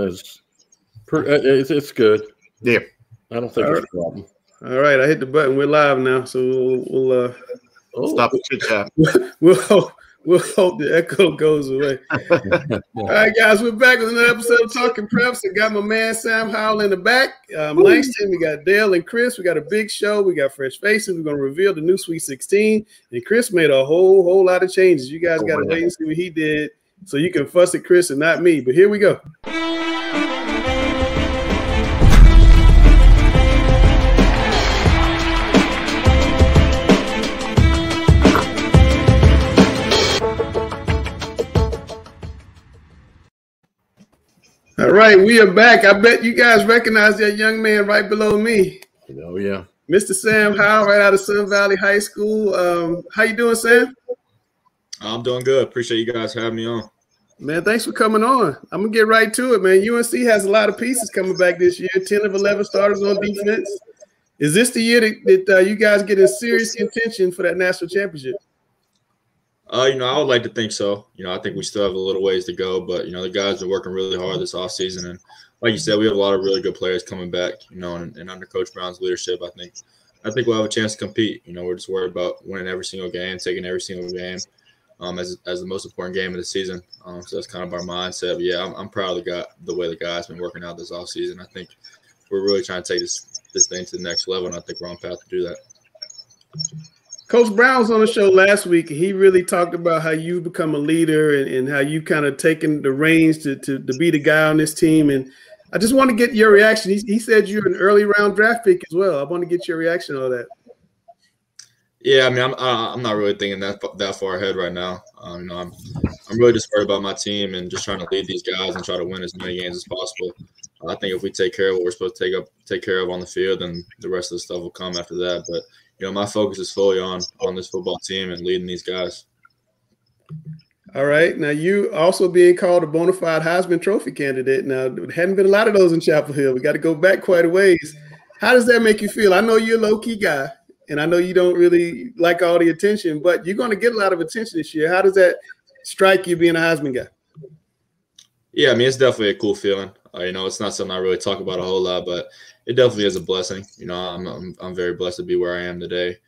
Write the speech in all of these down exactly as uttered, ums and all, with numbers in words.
is it's it's good. Yeah, I don't think it's a problem. All right, I hit the button. We're live now, so we'll, we'll uh, oh. stop the chit chat. we'll we'll hope the echo goes away. All right, guys, we're back with another episode of Talking Preps. I got my man Sam Howell in the back. Um, Langston, we got Dale and Chris. We got a big show. We got fresh faces. We're gonna reveal the new Sweet sixteen, and Chris made a whole whole lot of changes. You guys oh, got to wait and see what he did, so you can fuss at Chris and not me. But here we go. All right, we are back. I bet you guys recognize that young man right below me. Oh, yeah. Mister Sam Howell, right out of Sun Valley High School. Um, how you doing, Sam? I'm doing good. Appreciate you guys having me on. Man, thanks for coming on. I'm going to get right to it, man. U N C has a lot of pieces coming back this year, ten of eleven starters on defense. Is this the year that, that uh, you guys get in serious contention for that national championship? Uh, you know, I would like to think so. You know, I think we still have a little ways to go, but, you know, the guys are working really hard this offseason. And like you said, we have a lot of really good players coming back, you know, and, and under Coach Brown's leadership, I think I think we'll have a chance to compete. You know, we're just worried about winning every single game, taking every single game um, as, as the most important game of the season. Um, so that's kind of our mindset. But, yeah, I'm, I'm proud of the, guy, the way the guys been working out this offseason. I think we're really trying to take this, this thing to the next level, and I think we're on path to do that. Coach Brown was on the show last week, and he really talked about how you become a leader and, and how you kind of taken the reins to, to, to be the guy on this team. And I just want to get your reaction. He, he said you're an early round draft pick as well. I want to get your reaction on that. Yeah, I mean, I'm uh, I'm not really thinking that that far ahead right now. Um, you know, I'm I'm really just worried about my team and just trying to lead these guys and try to win as many games as possible. Uh, I think if we take care of what we're supposed to take up, take care of on the field, then the rest of the stuff will come after that. But you know, my focus is fully on on this football team and leading these guys. All right. Now, you also being called a bona fide Heisman Trophy candidate. Now, there hadn't been a lot of those in Chapel Hill. We got to go back quite a ways. How does that make you feel? I know you're a low-key guy, and I know you don't really like all the attention, but you're going to get a lot of attention this year. How does that strike you being a Heisman guy? Yeah, I mean, it's definitely a cool feeling. Uh, you know, it's not something I really talk about a whole lot, but it definitely is a blessing. You know, I'm I'm, I'm very blessed to be where I am today,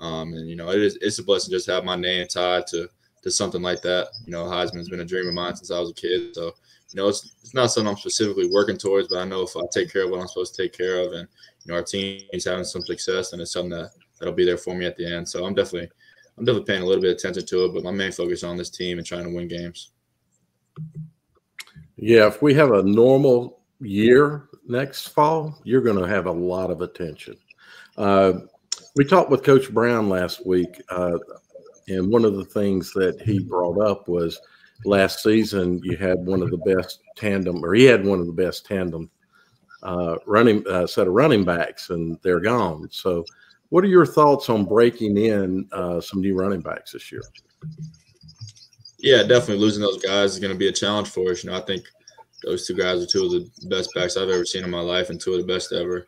um, and you know, it is it's a blessing just to have my name tied to to something like that. You know, Heisman's been a dream of mine since I was a kid, so you know, it's it's not something I'm specifically working towards, but I know if I take care of what I'm supposed to take care of, and you know, our team is having some success, and it's something that that'll be there for me at the end. So I'm definitely I'm definitely paying a little bit of attention to it, but my main focus is on this team and trying to win games. Yeah, if we have a normal year next fall, you're going to have a lot of attention. Uh, we talked with Coach Brown last week, uh, and one of the things that he brought up was last season you had one of the best tandem, or he had one of the best tandem uh, running uh, set of running backs, and they're gone. So what are your thoughts on breaking in uh, some new running backs this year? Yeah, definitely losing those guys is going to be a challenge for us. You know, I think those two guys are two of the best backs I've ever seen in my life and two of the best ever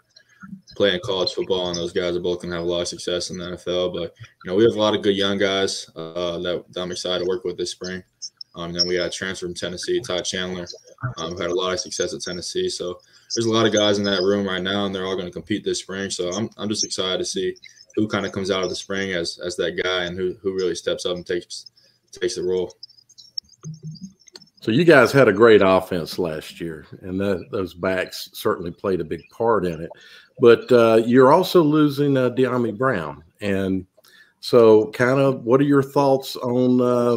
playing college football, and those guys are both going to have a lot of success in the N F L. But, you know, we have a lot of good young guys uh, that, that I'm excited to work with this spring. Um, and then we got a transfer from Tennessee, Ty Chandler, um, who had a lot of success at Tennessee. So there's a lot of guys in that room right now, and they're all going to compete this spring. So I'm, I'm just excited to see who kind of comes out of the spring as as that guy and who, who really steps up and takes takes the role. So you guys had a great offense last year, and the, those backs certainly played a big part in it. But uh, you're also losing uh, Dyami Brown, and so kind of what are your thoughts on uh,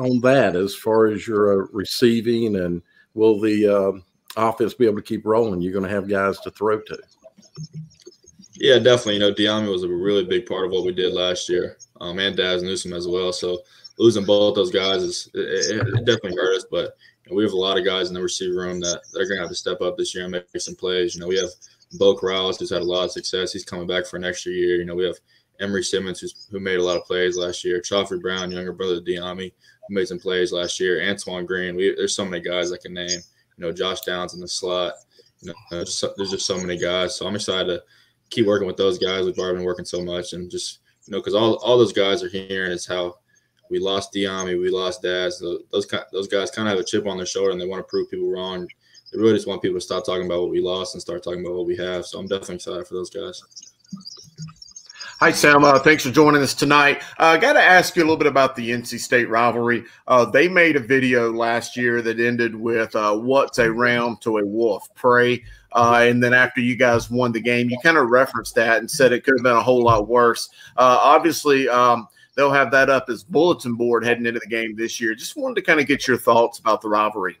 on that as far as your uh, receiving, and will the uh, offense be able to keep rolling? You're going to have guys to throw to. Yeah, definitely. You know, Dyami was a really big part of what we did last year, um, and Dazz Newsome as well. So losing both those guys is it, it definitely hurt us, but you know, we have a lot of guys in the receiver room that they're going to have to step up this year and make some plays. You know, we have Boye Rawls, who's had a lot of success. He's coming back for an extra year. You know, we have Emory Simmons, who's, who made a lot of plays last year. Khafre Brown, younger brother of Dyami, who made some plays last year. Antoine Green. We, there's so many guys I can name. You know, Josh Downs in the slot. You know, there's, so, there's just so many guys. So I'm excited to keep working with those guys. We've already been working so much, and just you know, because all all those guys are here, and it's how. We lost Dyami. We lost Daz. Those, those guys kind of have a chip on their shoulder, and they want to prove people wrong. I really just want people to stop talking about what we lost and start talking about what we have. So I'm definitely excited for those guys. Hi, Sam. Uh, thanks for joining us tonight. I uh, got to ask you a little bit about the N C State rivalry. Uh, they made a video last year that ended with uh, what's a ram to a wolf, pray. Uh, and then after you guys won the game, you kind of referenced that and said it could have been a whole lot worse. Uh, obviously, um, they'll have that up as bulletin board heading into the game this year. Just wanted to kind of get your thoughts about the rivalry.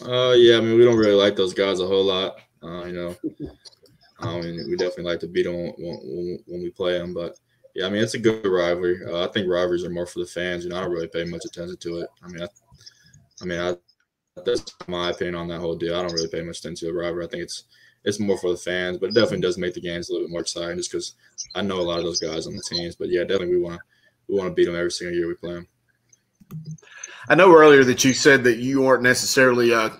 Uh, yeah, I mean, we don't really like those guys a whole lot, uh, you know. I mean, we definitely like to beat them when, when, when we play them. But, yeah, I mean, it's a good rivalry. Uh, I think rivalries are more for the fans. You know, I don't really pay much attention to it. I mean, I, I mean, I, that's my opinion on that whole deal. I don't really pay much attention to the rivalry. I think it's it's more for the fans, but it definitely does make the games a little bit more exciting just because I know a lot of those guys on the teams. But, yeah, definitely we want to we want to beat them every single year we play them. I know earlier that you said that you aren't necessarily uh, –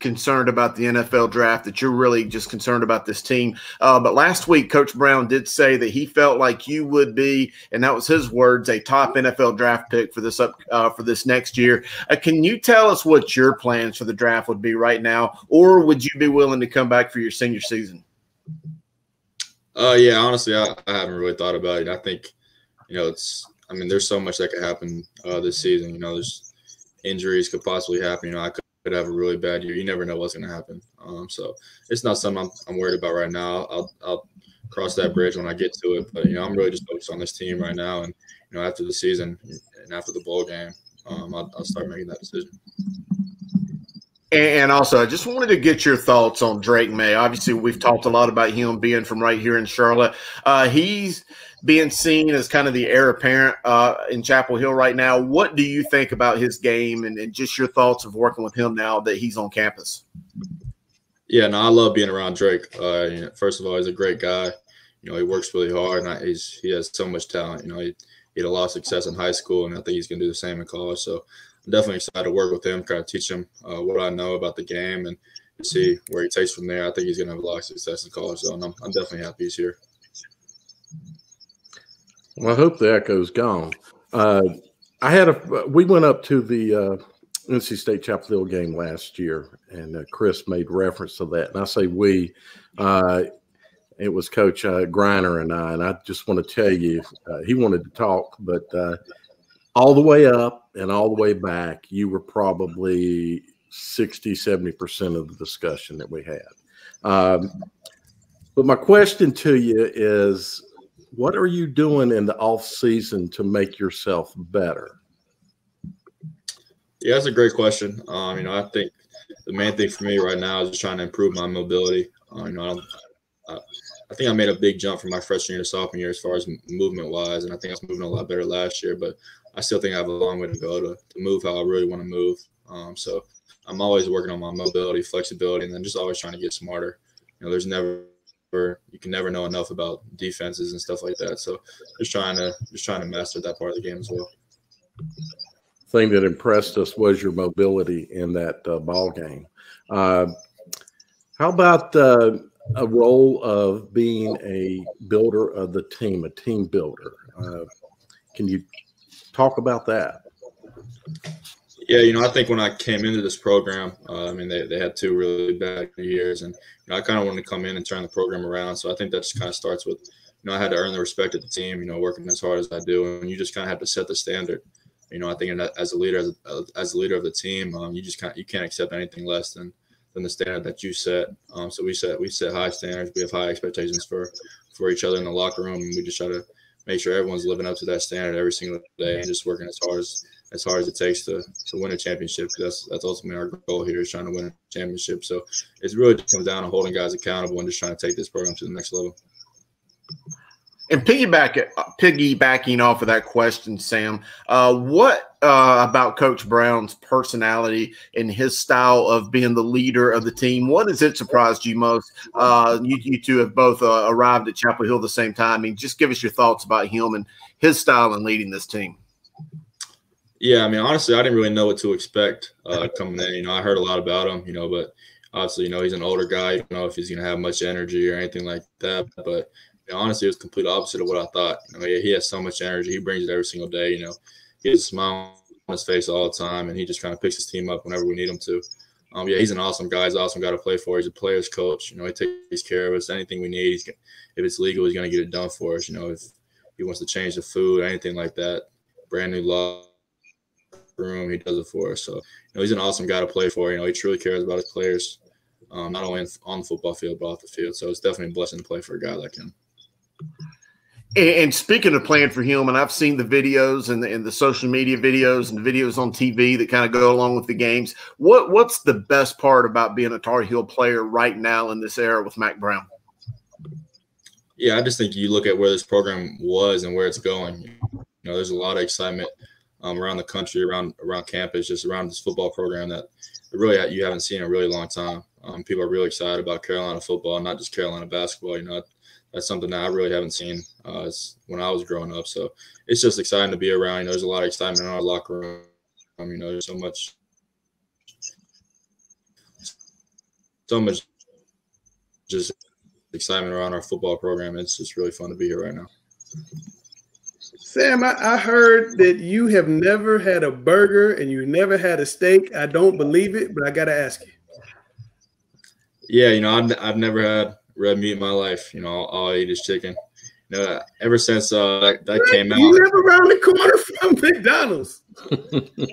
concerned about the N F L draft, that you're really just concerned about this team. Uh, but last week, Coach Brown did say that he felt like you would be, and that was his words, a top N F L draft pick for this up uh, for this next year. Uh, can you tell us what your plans for the draft would be right now, or would you be willing to come back for your senior season? Uh, yeah, honestly, I, I haven't really thought about it. I think, you know, it's, I mean, there's so much that could happen uh, this season. You know, there's injuries could possibly happen. You know, I could have a really bad year. You never know what's going to happen. Um, so it's not something I'm, I'm worried about right now. I'll, I'll cross that bridge when I get to it. But, you know, I'm really just focused on this team right now. And, you know, after the season and after the bowl game, um, I'll, I'll start making that decision. And also, I just wanted to get your thoughts on Drake May. Obviously, we've talked a lot about him being from right here in Charlotte. Uh, he's being seen as kind of the heir apparent uh, in Chapel Hill right now. What do you think about his game and, and just your thoughts of working with him now that he's on campus? Yeah, no, I love being around Drake. Uh, you know, first of all, he's a great guy. You know, he works really hard, and I, he's, he has so much talent. You know, he, he had a lot of success in high school, and I think he's going to do the same in college. So, definitely excited to work with him, kind of teach him uh, what I know about the game and see where he takes from there. I think he's going to have a lot of success in college, so I'm, I'm definitely happy he's here. Well, I hope the echo's gone. Uh, I had a we went up to the uh, N C State Chapel Hill game last year, and uh, Chris made reference to that. And I say we, uh, it was Coach uh, Griner and I, and I just want to tell you, uh, he wanted to talk, but uh, all the way up and all the way back, you were probably sixty, seventy percent of the discussion that we had. Um, but my question to you is, what are you doing in the off season to make yourself better? Yeah, that's a great question. Um, you know, I think the main thing for me right now is just trying to improve my mobility. Uh, you know, I, don't, I, I think I made a big jump from my freshman year to sophomore year as far as movement wise, and I think I was moving a lot better last year, but I still think I have a long way to go to, to move how I really want to move. Um, so I'm always working on my mobility, flexibility, and then just always trying to get smarter. You know, there's never, you can never know enough about defenses and stuff like that. So just trying to just trying to master that part of the game as well. The thing that impressed us was your mobility in that uh, ball game. Uh, how about uh, a role of being a builder of the team, a team builder? Uh, can you talk about that? Yeah, you know, I think when I came into this program, uh, I mean, they, they had two really bad years, and you know, I kind of wanted to come in and turn the program around. So I think that just kind of starts with, you know, I had to earn the respect of the team, you know, working as hard as I do, and you just kind of have to set the standard. You know, I think as a leader, as a, as a leader of the team, um, you just kind of, you can't accept anything less than than the standard that you set. Um, so we set we set high standards. We have high expectations for for each other in the locker room, and we just try to make sure everyone's living up to that standard every single day and just working as hard as, as hard as it takes to, to win a championship. That's that's ultimately our goal here, is trying to win a championship. So it really just comes down to holding guys accountable and just trying to take this program to the next level. And piggyback, piggybacking off of that question, Sam, uh, what uh, about Coach Brown's personality and his style of being the leader of the team? What has it surprised you most? Uh, you, you two have both uh, arrived at Chapel Hill at the same time. I mean, just give us your thoughts about him and his style in leading this team. Yeah, I mean, honestly, I didn't really know what to expect uh, coming in. You know, I heard a lot about him, you know, but obviously, you know, he's an older guy. You don't know if he's going to have much energy or anything like that, but – honestly, it was complete opposite of what I thought. You know, he, he has so much energy. He brings it every single day. You know, he has a smile on his face all the time, and he just kind of picks his team up whenever we need him to. Um, yeah, he's an awesome guy. He's an awesome guy to play for. He's a player's coach. You know, he takes care of us. Anything we need, he's gonna, if it's legal, he's going to get it done for us. You know, if he wants to change the food, anything like that, brand new law room, he does it for us. So, you know, he's an awesome guy to play for. You know, he truly cares about his players, um, not only on the football field, but off the field. So it's definitely a blessing to play for a guy like him. And speaking of playing for him, and I've seen the videos and the, and the social media videos and the videos on T V that kind of go along with the games. What what's the best part about being a Tar Heel player right now in this era with Mack Brown? Yeah, I just think you look at where this program was and where it's going. You know, there's a lot of excitement um, around the country, around around campus, just around this football program that really you haven't seen in a really long time. Um, people are really excited about Carolina football, not just Carolina basketball. You know, that's something that I really haven't seen uh, when I was growing up. So it's just exciting to be around. You know, there's a lot of excitement in our locker room. Um, you know, there's so much, so much just excitement around our football program. It's just really fun to be here right now. Sam, I, I heard that you have never had a burger and you never had a steak. I don't believe it, but I got to ask you. Yeah, you know, I've, I've never had red meat in my life. You know, all I eat is chicken. You know, ever since uh, that, that came out. You live around the corner from McDonald's.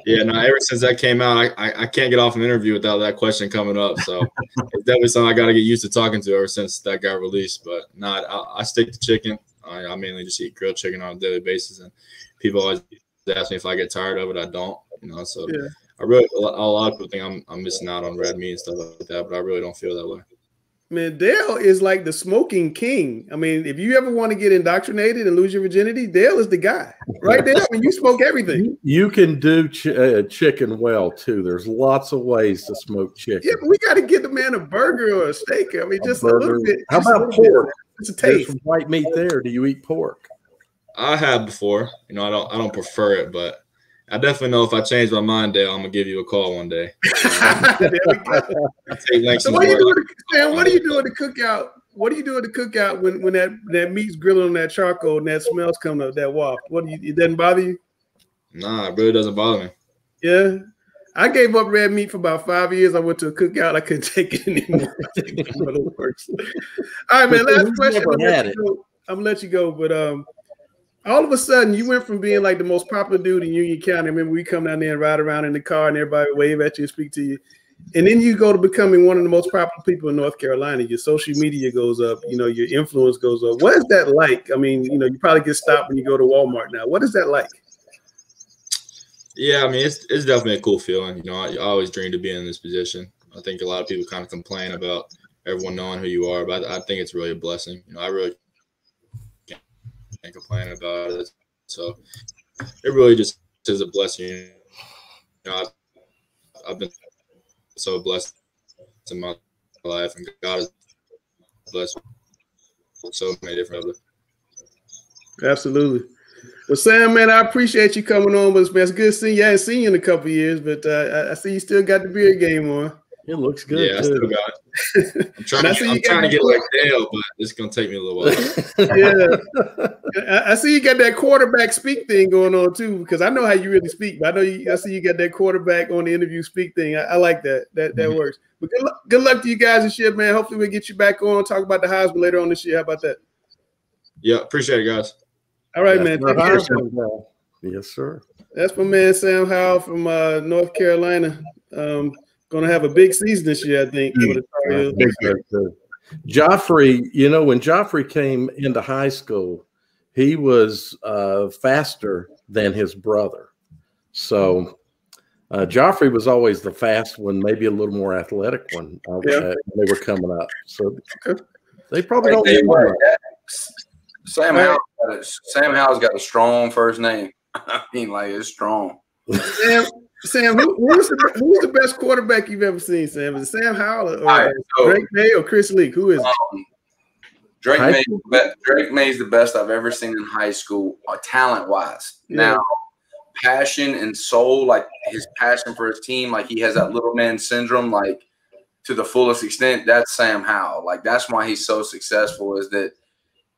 Yeah, no, ever since that came out, I, I, I can't get off an interview without that question coming up. So it's definitely something I got to get used to talking to ever since that got released. But no, I, I stick to chicken. I, I mainly just eat grilled chicken on a daily basis. And people always ask me if I get tired of it. I don't, you know, so yeah. I really, a lot of people think I'm, I'm missing out on red meat and stuff like that, but I really don't feel that way. Man, Dale is like the smoking king. I mean, if you ever want to get indoctrinated and lose your virginity, Dale is the guy. Right, Dale? I mean, you smoke everything. You can do ch uh, chicken well, too. There's lots of ways to smoke chicken. Yeah, but we got to get the man a burger or a steak. I mean, a just burger. a little bit. How about pork? Bit. It's a taste. There's some white meat there. Do you eat pork? I have before. You know, I don't, I don't prefer it, but I definitely know if I change my mind, Dale, I'm gonna give you a call one day. There we go. Take so what are you doing, Sam? What are you doing to cook out? What are you doing to cook out when when that that meat's grilling on that charcoal and that smell's coming up that wall? What do you? It doesn't bother you? Nah, it really doesn't bother me. Yeah, I gave up red meat for about five years. I went to a cookout. I couldn't take it anymore. All right, man. Last question. I'm gonna, I'm gonna let you go, but um. all of a sudden, you went from being like the most popular dude in Union County. Remember, we come down there and ride around in the car and everybody would wave at you and speak to you. And then you go to becoming one of the most popular people in North Carolina. Your social media goes up. You know, your influence goes up. What is that like? I mean, you know, you probably get stopped when you go to Walmart now. What is that like? Yeah, I mean, it's, it's definitely a cool feeling. You know, I, I always dreamed of being in this position. I think a lot of people kind of complain about everyone knowing who you are, but I, I think it's really a blessing. You know, I really and complain about it, so it really just is a blessing. You know, I've, I've been so blessed in my life, and God has blessed with so many different others. Absolutely. Well, Sam, man, I appreciate you coming on. But man, it's good seeing you. I haven't seen you in a couple of years, but uh, I, I see you still got the beard game on. It looks good. Yeah, too. I still got it. I'm trying, to, I'm trying to get like Dale, but it's going to take me a little while. Yeah. I, I see you got that quarterback speak thing going on, too, because I know how you really speak. But I know you, I see you got that quarterback on the interview speak thing. I, I like that. That that mm-hmm. works. But good luck, good luck to you guys this year, man. Hopefully we'll get you back on, talk about the Heisman later on this year. How about that? Yeah, appreciate it, guys. All right, That's man. Take yes, sir. That's my man, Sam Howell from uh, North Carolina. Um, Going to have a big season this year, I think. Mm-hmm. Joffrey, you know, when Joffrey came into high school, he was uh, faster than his brother. So uh, Joffrey was always the fast one, maybe a little more athletic one uh, yeah. when they were coming up. So they probably don't need one. Sam Howell's got a, Sam Howell's got a strong first name. I mean, like, it's strong. Sam, Sam, who, who's, the, who's the best quarterback you've ever seen, Sam? Is it Sam Howell or right, so, Drake May or Chris Leak? Who is it? Um, Drake May Drake May's the best I've ever seen in high school, uh, talent-wise. Yeah. Now, passion and soul, like his passion for his team, like he has that little man syndrome, like to the fullest extent, that's Sam Howell. Like that's why he's so successful is that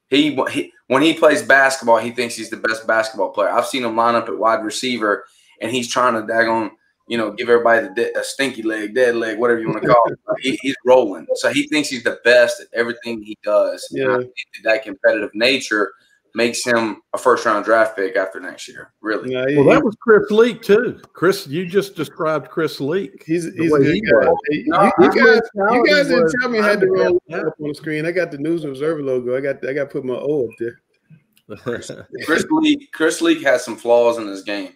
he, he when he plays basketball, he thinks he's the best basketball player. I've seen him line up at wide receiver, and he's trying to daggone you know, give everybody the, a stinky leg, dead leg, whatever you want to call it. He, he's rolling. So he thinks he's the best at everything he does. Yeah. And I think that competitive nature makes him a first-round draft pick after next year, really. Yeah, he, well, that was Chris Leak, too. Chris, you just described Chris Leak. He's, he's a good he guy. Hey, no, you, you, guys, you guys didn't tell me I had to roll up on the screen. I got the News Observer logo. I got I got to put my O up there. Chris, Chris Leak Chris Leak has some flaws in his game.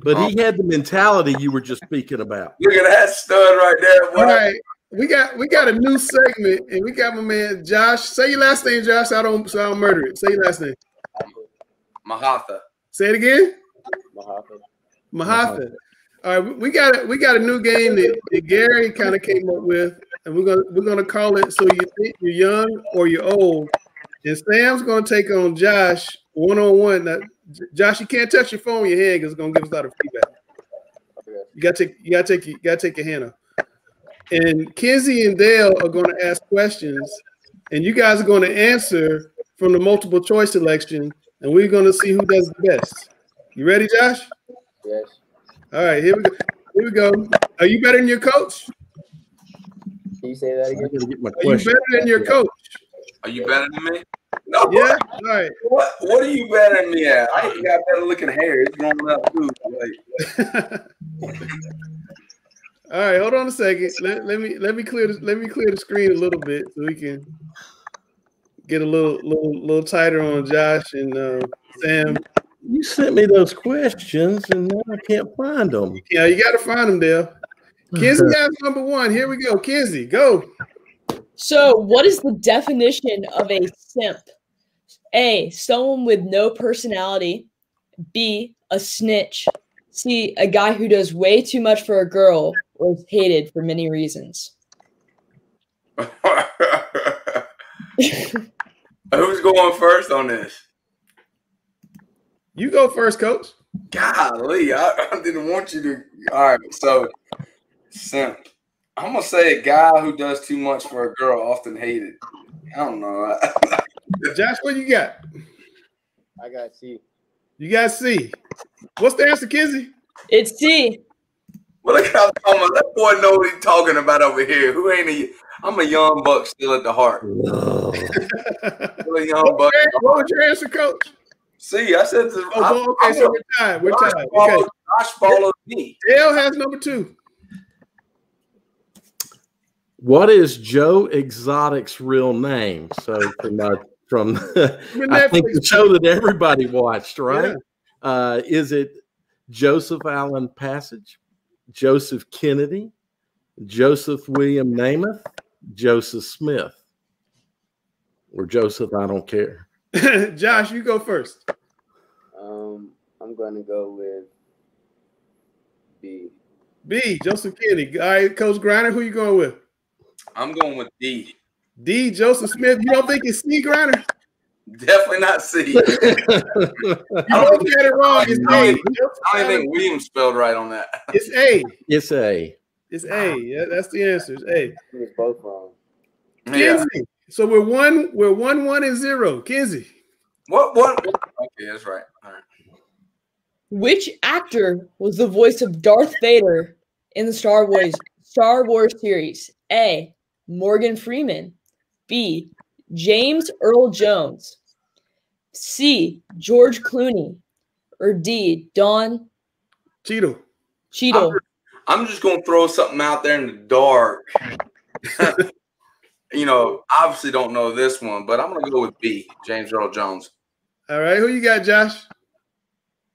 But he had the mentality you were just speaking about. Look at that stud right there. Boy. All right. We got we got a new segment, and we got my man Josh. Say your last name, Josh. I don't so I don't murder it. Say your last name. Mahatha. Say it again. Mahatha. Mahatha. All right, we got a, we got a new game that, that Gary kind of came up with, and we're gonna we're gonna call it So You Think You're Young or You're Old. And Sam's gonna take on Josh one on one. Now, Josh, you can't touch your phone in your hand because it's gonna give us a lot of feedback. You gotta take, you gotta take, you gotta take your hand off. And Kenzie and Dale are gonna ask questions, and you guys are gonna answer from the multiple choice selection, and we're gonna see who does the best. You ready, Josh? Yes. All right, here we go. Here we go. Are you better than your coach? Can you say that again? Are you better than your coach? Are you better than me? No. Yeah. All right. What What are you better than me at? I ain't got better looking hair. It's growing up too. Like. All right. Hold on a second. Let, let me Let me clear the, Let me clear the screen a little bit so we can get a little little little tighter on Josh and uh, Sam. You sent me those questions and now I can't find them. Yeah, you got to find them, Dale. Kenzie got number one. Here we go. Kenzie, go. So what is the definition of a simp? A, someone with no personality. B, a snitch. C, a guy who does way too much for a girl or is hated for many reasons. Who's going first on this? You go first, Coach. Golly, I, I didn't want you to. All right, so simp. I'm gonna say a guy who does too much for a girl, often hated. I don't know. Josh, what you got? I got C. You got C. What's the answer, Kizzy? It's C. Well, look how that boy know what he's talking about over here. Who ain't a? I'm a young buck still at the heart. No. Still a young buck. What was your answer, Coach? C. I said. This, oh, I, okay, I, so we're tied. We're Josh tied. Follows, okay. Josh follows me. Dale has number two. What is Joe Exotic's real name? So from, uh, from I think the show that everybody watched, right? Yeah. Uh, is it Joseph Allen Passage, Joseph Kennedy, Joseph William Namath, Joseph Smith, or Joseph I don't care? Josh, you go first. Um, I'm going to go with B. B, Joseph Kennedy. All right, Coach Griner, who you going with? I'm going with D. D, Joseph Smith. You don't think it's C, Griner? Definitely not C. You don't get it wrong. It's I A. I don't think Williams spelled right on that. It's A. It's A. It's A. Yeah, that's the answer. It's A. It's both wrong. Kenzie. Yeah. So we're one, we're one, one, and zero. Kenzie. What one? Okay, that's right. All right. Which actor was the voice of Darth Vader in the Star Wars Star Wars series? A, Morgan Freeman. B, James Earl Jones. C, George Clooney. Or D, Don Cheadle. Cheadle. I'm, I'm just going to throw something out there in the dark. You know, obviously don't know this one, but I'm going to go with B, James Earl Jones. All right. Who you got, Josh?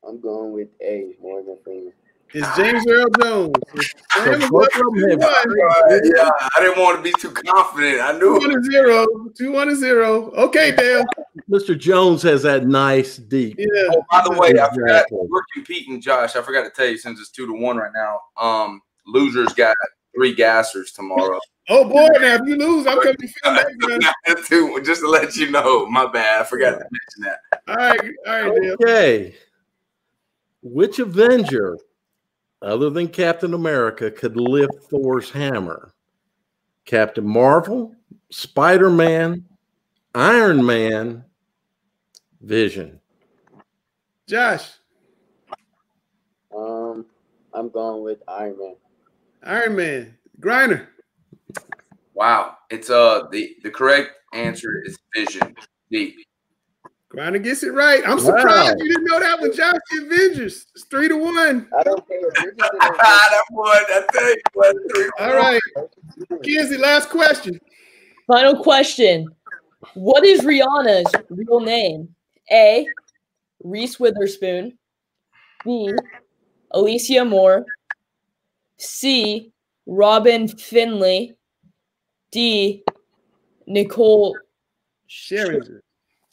I'm going with A, Morgan Freeman. It's James Earl Jones. It's James so Earl Jones. Right, yeah, I didn't want to be too confident. I knew two one zero. Two one zero. Okay, Dale. Mister Jones has that nice deep. Yeah. Oh, by the way, I forgot we're competing, Josh. I forgot to tell you since it's two to one right now. Um, losers got three gassers tomorrow. Oh boy, now if you lose, I'm coming to feel that. Just to let you know, my bad. I forgot to mention that. All right, all right, Dale. Okay. Which Avenger, other than Captain America, could lift Thor's hammer? Captain Marvel, Spider-Man, Iron Man, Vision. Josh. Um, I'm going with Iron Man. Iron Man. Griner. Wow. It's uh the, the correct answer is Vision. D. Griner gets it right. I'm surprised wow. you didn't know that when Josh did Avengers. It's three to one. I don't care. That one, I tell you what, three All right. Kizzy, last question. Final question. What is Rihanna's real name? A, Reese Witherspoon. B, Alicia Moore. C, Robin Finley. D, Nicole Scherringer.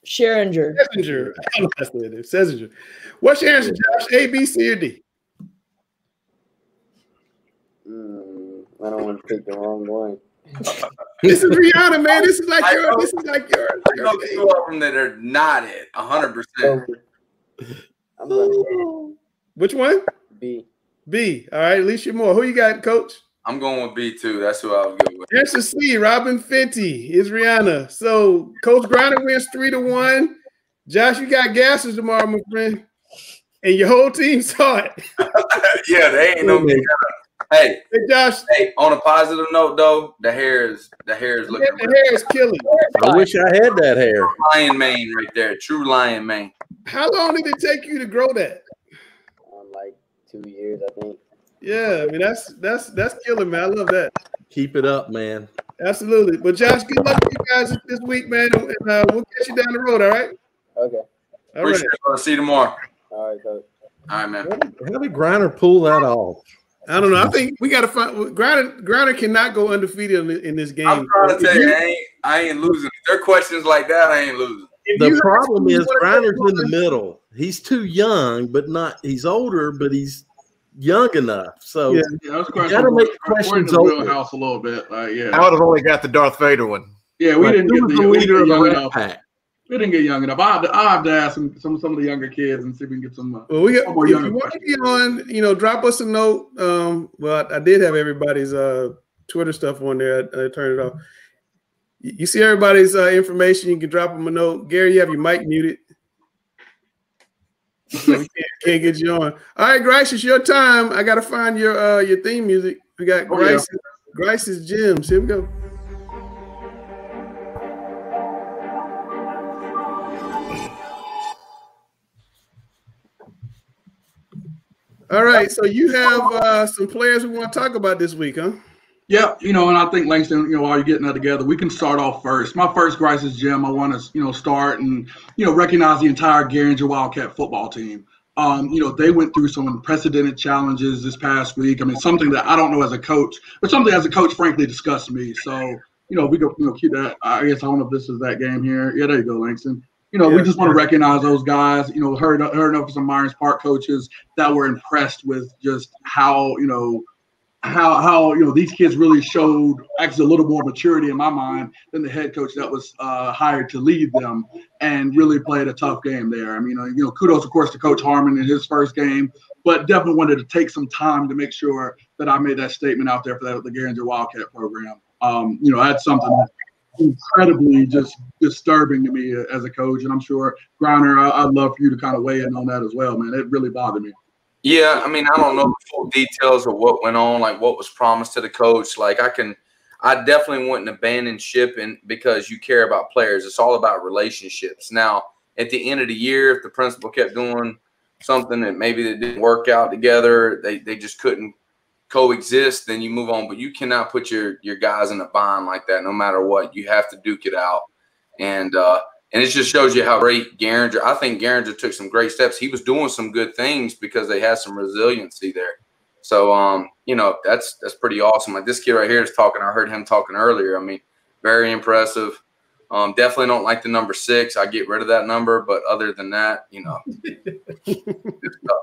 Scherringer. Scherringer. I don't know how to say it. Scherringer. What's your answer, Josh? A, B, C, or D? Mm, I don't want to pick the wrong one. This is Rihanna, man. This is like your. This is like your. I know two of them that are not it. A hundred percent. Which one? B. B. All right, Alicia Moore. Who you got, Coach? I'm going with B too. That's who I was going with. Answer C. Robin Fenty is Rihanna. So Coach Griner wins three to one. Josh, you got gases tomorrow, my friend, and your whole team saw it. Yeah, they ain't no big. Hey, hey, Josh. Hey, on a positive note, though, the hair is the hair is looking. The hair is killing. I wish I had that hair. Lion mane, right there. True lion mane. How long did it take you to grow that? Um, like two years, I think. Yeah, I mean that's that's that's killing, man. I love that. Keep it up, man. Absolutely. Well, Josh, good luck to you guys this week, man, and uh, we'll catch you down the road. All right. Okay. All Appreciate right. It. I'll see you tomorrow. All right, Coach. All right, man. How did Griner pull that off? I don't know. I think we got to find Griner. Griner cannot go undefeated in this game. I'm trying to tell you, I ain't, I ain't losing. If there are questions like that, I ain't losing. The problem is Griner's in the middle. He's too young, but not. He's older, but he's young enough. So yeah, those questions, you got to make questions open. House a little bit. Like, yeah, I would have only got the Darth Vader one. Yeah, we like, didn't get the, the leader of the pack. We didn't get young enough. I have to, I have to ask some, some some of the younger kids and see if we can get some. Uh, well, we got, some more younger if you want to be on, you know, drop us a note. Um, well, I, I did have everybody's uh, Twitter stuff on there. I, I turned it off. You, you see everybody's uh, information. You can drop them a note. Gary, you have your mic muted. So we can't, can't get you on. All right, Grice, it's your time. I gotta find your uh, your theme music. We got oh, Grice, yeah. Grice's Gems. Here we go. All right, so you have uh, some players we want to talk about this week, huh? Yeah, you know, and I think, Langston, you know, while you're getting that together, we can start off first. My first Grice's Gem, I want to, you know, start and, you know, recognize the entire Garinger Wildcat football team. Um, you know, they went through some unprecedented challenges this past week. I mean, something that I don't know as a coach, but something as a coach, frankly, disgusts me. So, you know, we go, you know, keep that. I guess I don't know if this is that game here. Yeah, there you go, Langston. You know, yeah, we just want to recognize those guys. You know, heard heard of some Myers Park coaches that were impressed with just how, you know, how how you know these kids really showed actually a little more maturity in my mind than the head coach that was uh, hired to lead them, and really played a tough game there. I mean, you know, kudos of course to Coach Harmon in his first game, but definitely wanted to take some time to make sure that I made that statement out there for that the Garinger Wildcat program. Um, you know, that's something that incredibly just disturbing to me as a coach, and I'm sure Griner, I, I'd love for you to kind of weigh in on that as well, man. It really bothered me. Yeah, I mean, I don't know the full details of what went on, like what was promised to the coach. Like I can, I definitely wouldn't abandon ship, and because you care about players, it's all about relationships. Now, at the end of the year, if the principal kept doing something that maybe they didn't work out together, they they just couldn't coexist, then you move on. But you cannot put your your guys in a bond like that, no matter what. You have to duke it out, and uh, and it just shows you how great Garinger. I think Garinger took some great steps. He was doing some good things because they had some resiliency there. So um, you know, that's that's pretty awesome. Like this kid right here is talking. I heard him talking earlier. I mean, very impressive. Um, definitely don't like the number six. I get rid of that number. But other than that, you know, it's tough.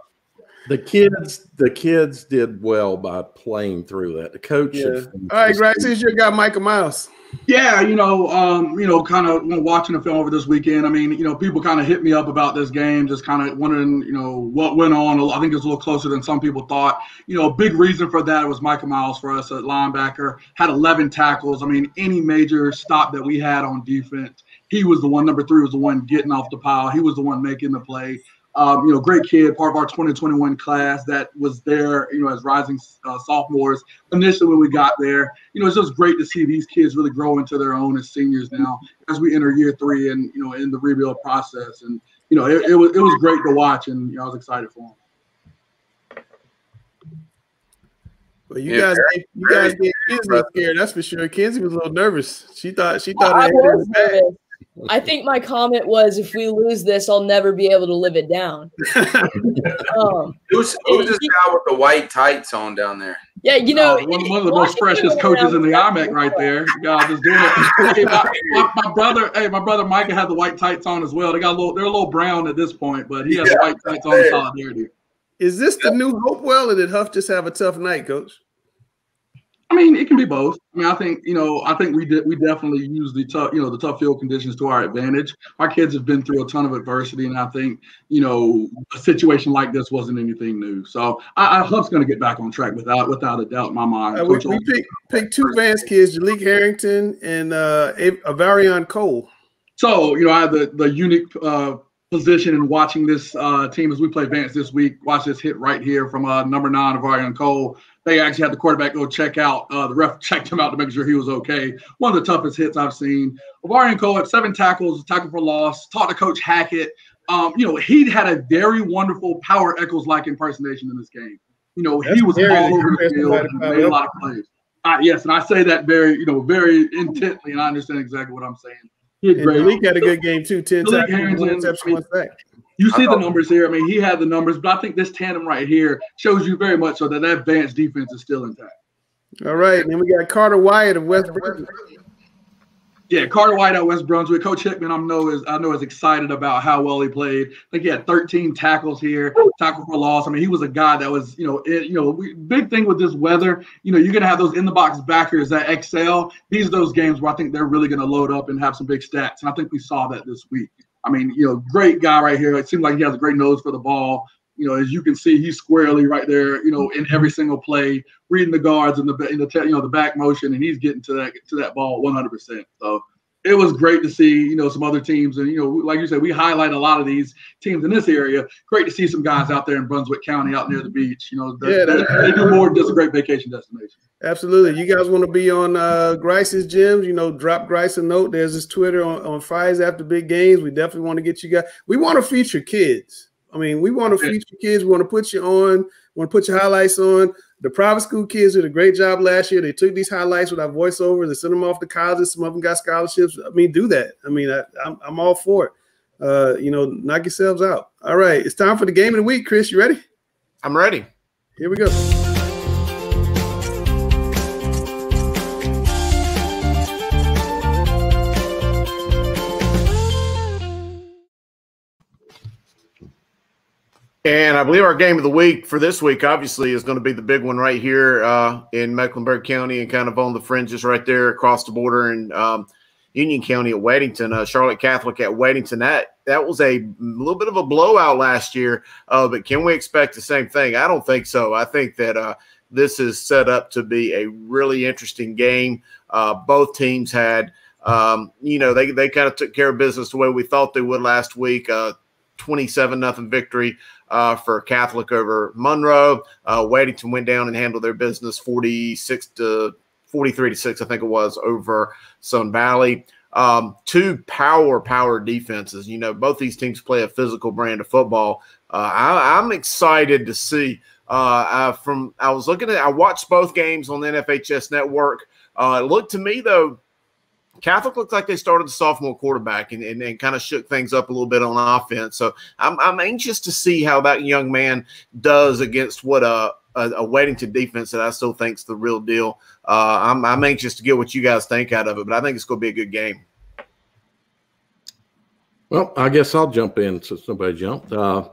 The kids, the kids did well by playing through that. The coach. Yeah. All right, Grace, here's your guy, Michael Miles. Yeah, you know, um, you know, kind of watching the film over this weekend. I mean, you know, people kind of hit me up about this game, just kind of wondering, you know, what went on. I think it was a little closer than some people thought. You know, a big reason for that was Michael Miles for us at linebacker, had eleven tackles. I mean, any major stop that we had on defense, he was the one. Number three was the one getting off the pile. He was the one making the play. Um, you know, great kid, part of our twenty twenty-one class that was there, you know, as rising uh, sophomores initially when we got there. You know, it's just great to see these kids really grow into their own as seniors now as we enter year three and, you know, in the rebuild process. And, you know, it, it was it was great to watch, and you know, I was excited for them. Well, you yeah, guys, very, you very guys did Kinsley scared, that's for sure. Kinsley was a little nervous. She thought she thought well, it was bad. I think my comment was, if we lose this, I'll never be able to live it down. um, who's who's this guy with the white tights on down there? Yeah, you know, uh, one, one of the most freshest coaches in the I M E C right there. God, just doing it. Hey, my, my brother, hey, my brother Micah had the white tights on as well. They got a little, they're a little brown at this point, but he has yeah, the white tights on in solidarity. Is this the new Hopewell, or did Huff just have a tough night, Coach? I mean, it can be both. I mean, I think, you know, I think we did, we definitely use the tough, you know, the tough field conditions to our advantage. Our kids have been through a ton of adversity, and I think, you know, a situation like this wasn't anything new. So I, I Huff's going to get back on track without without a doubt in my mind. Uh, we we picked pick two Vance kids, Jalik Harrington and uh, Avarion Cole. So, you know, I had the, the unique uh, position in watching this uh, team as we play Vance this week. Watch this hit right here from uh, number nine, Avarion Cole. They actually had the quarterback go check out. Uh, the ref checked him out to make sure he was okay. One of the toughest hits I've seen. Avarion Cole had seven tackles, tackle for loss, talked to Coach Hackett. Um, you know, he had a very wonderful Power Eccles-like impersonation in this game. You know, That's he was all over the field and made a lot of plays. Uh, yes, and I say that very, you know, very intently, and I understand exactly what I'm saying. He had, great. League had a good game, too. ten tackles, Harrington, one interception, one sack. You see the numbers here. I mean, he had the numbers, but I think this tandem right here shows you very much so that that Vance defense is still intact. All right. And then we got Carter Wyatt of West Brunswick. Yeah, Carter Wyatt out of West Brunswick. Coach Hickman, I know, is, I know is excited about how well he played. I think he had thirteen tackles here, tackle for loss. I mean, he was a guy that was, you know, it, you know, we, big thing with this weather, you know, you're going to have those in-the-box backers that excel. These are those games where I think they're really going to load up and have some big stats, and I think we saw that this week. I mean, you know, great guy right here. It seems like he has a great nose for the ball. You know, as you can see, he's squarely right there, you know, in every single play, reading the guards and the, in the you know, the back motion, and he's getting to that to that ball one hundred percent. So it was great to see, you know, some other teams. And, you know, like you said, we highlight a lot of these teams in this area. Great to see some guys out there in Brunswick County out near the beach. You know, yeah, they, they do more than just a great vacation destination. Absolutely. You guys want to be on uh, Grice's Gyms, you know, drop Grice a note. There's his Twitter on, on Fridays after big games. We definitely want to get you guys. We want to feature kids. I mean, we want to feature kids. We want to put you on. We want to put your highlights on. The private school kids did a great job last year. They took these highlights with our voiceovers. They sent them off to colleges. Some of them got scholarships. I mean, do that. I mean, I, I'm, I'm all for it. Uh, you know, knock yourselves out. All right. It's time for the game of the week. Chris, you ready? I'm ready. Here we go. And I believe our game of the week for this week, obviously, is going to be the big one right here uh, in Mecklenburg County and kind of on the fringes right there across the border in um, Union County at Weddington, uh, Charlotte Catholic at Weddington. That that was a little bit of a blowout last year, uh, but can we expect the same thing? I don't think so. I think that uh, this is set up to be a really interesting game. Uh, both teams had, um, you know, they, they kind of took care of business the way we thought they would last week, uh, twenty-seven nothing victory. Uh, for Catholic over Monroe, uh, Weddington went down and handled their business, forty-six to forty-three to six, I think it was, over Sun Valley. Um, two power power defenses. You know, both these teams play a physical brand of football. Uh, I, I'm excited to see. Uh, I, from I was looking at, I watched both games on the N F H S network. Uh, it looked to me though, Catholic looked like they started the sophomore quarterback and, and, and kind of shook things up a little bit on offense. So I'm, I'm anxious to see how that young man does against what a, a, a Weddington defense that I still think is the real deal. Uh, I'm, I'm anxious to get what you guys think out of it, but I think it's going to be a good game. Well, I guess I'll jump in since nobody jumped. Uh,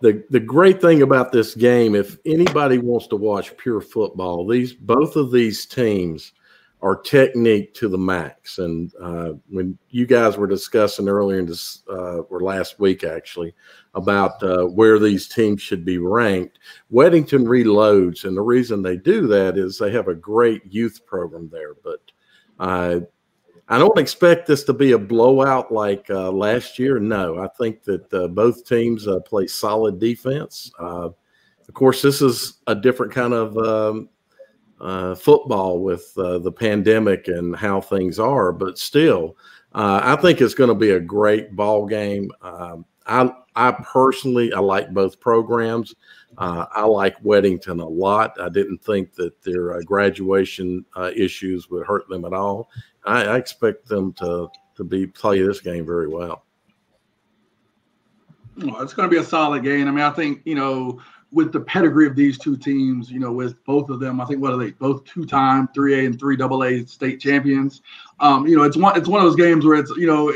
the, the great thing about this game, if anybody wants to watch pure football, these both of these teams – our technique to the max. And uh, when you guys were discussing earlier in this, uh, or last week actually, about uh, where these teams should be ranked, Weddington reloads. And the reason they do that is they have a great youth program there. But uh, I don't expect this to be a blowout like uh, last year. No, I think that uh, both teams uh, play solid defense. Uh, of course, this is a different kind of um, uh, football with uh, the pandemic and how things are, but still, uh, I think it's going to be a great ball game. Um, I, I personally, I like both programs. Uh, I like Weddington a lot. I didn't think that their uh, graduation uh, issues would hurt them at all. I, I expect them to to be play this game very well. Well, it's going to be a solid game. I mean, I think, you know, with the pedigree of these two teams, you know, with both of them, I think, what are they, both two-time three A and three double A state champions. Um, you know, it's one, it's one of those games where it's, you know,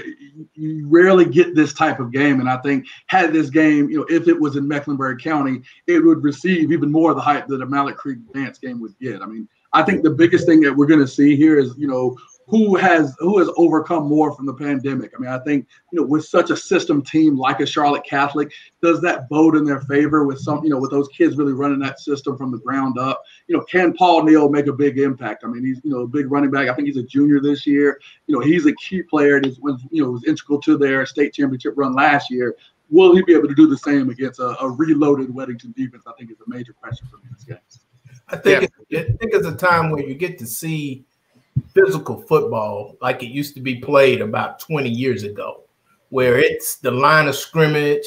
you rarely get this type of game. And I think had this game, you know, if it was in Mecklenburg County, it would receive even more of the hype that a Mallet Creek Vance game would get. I mean, I think the biggest thing that we're going to see here is, you know, who has who has overcome more from the pandemic. I mean, I think, you know, with such a system team like a Charlotte Catholic, does that bode in their favor with some, you know, with those kids really running that system from the ground up? You know, can Paul Neal make a big impact? I mean, he's, you know, a big running back. I think he's a junior this year. You know, he's a key player. He's, you know, was integral to their state championship run last year. Will he be able to do the same against a, a reloaded Weddington defense? I think is a major pressure for these guys. I think, yeah. it, I think it's a time where you get to see physical football like it used to be played about twenty years ago, where it's the line of scrimmage,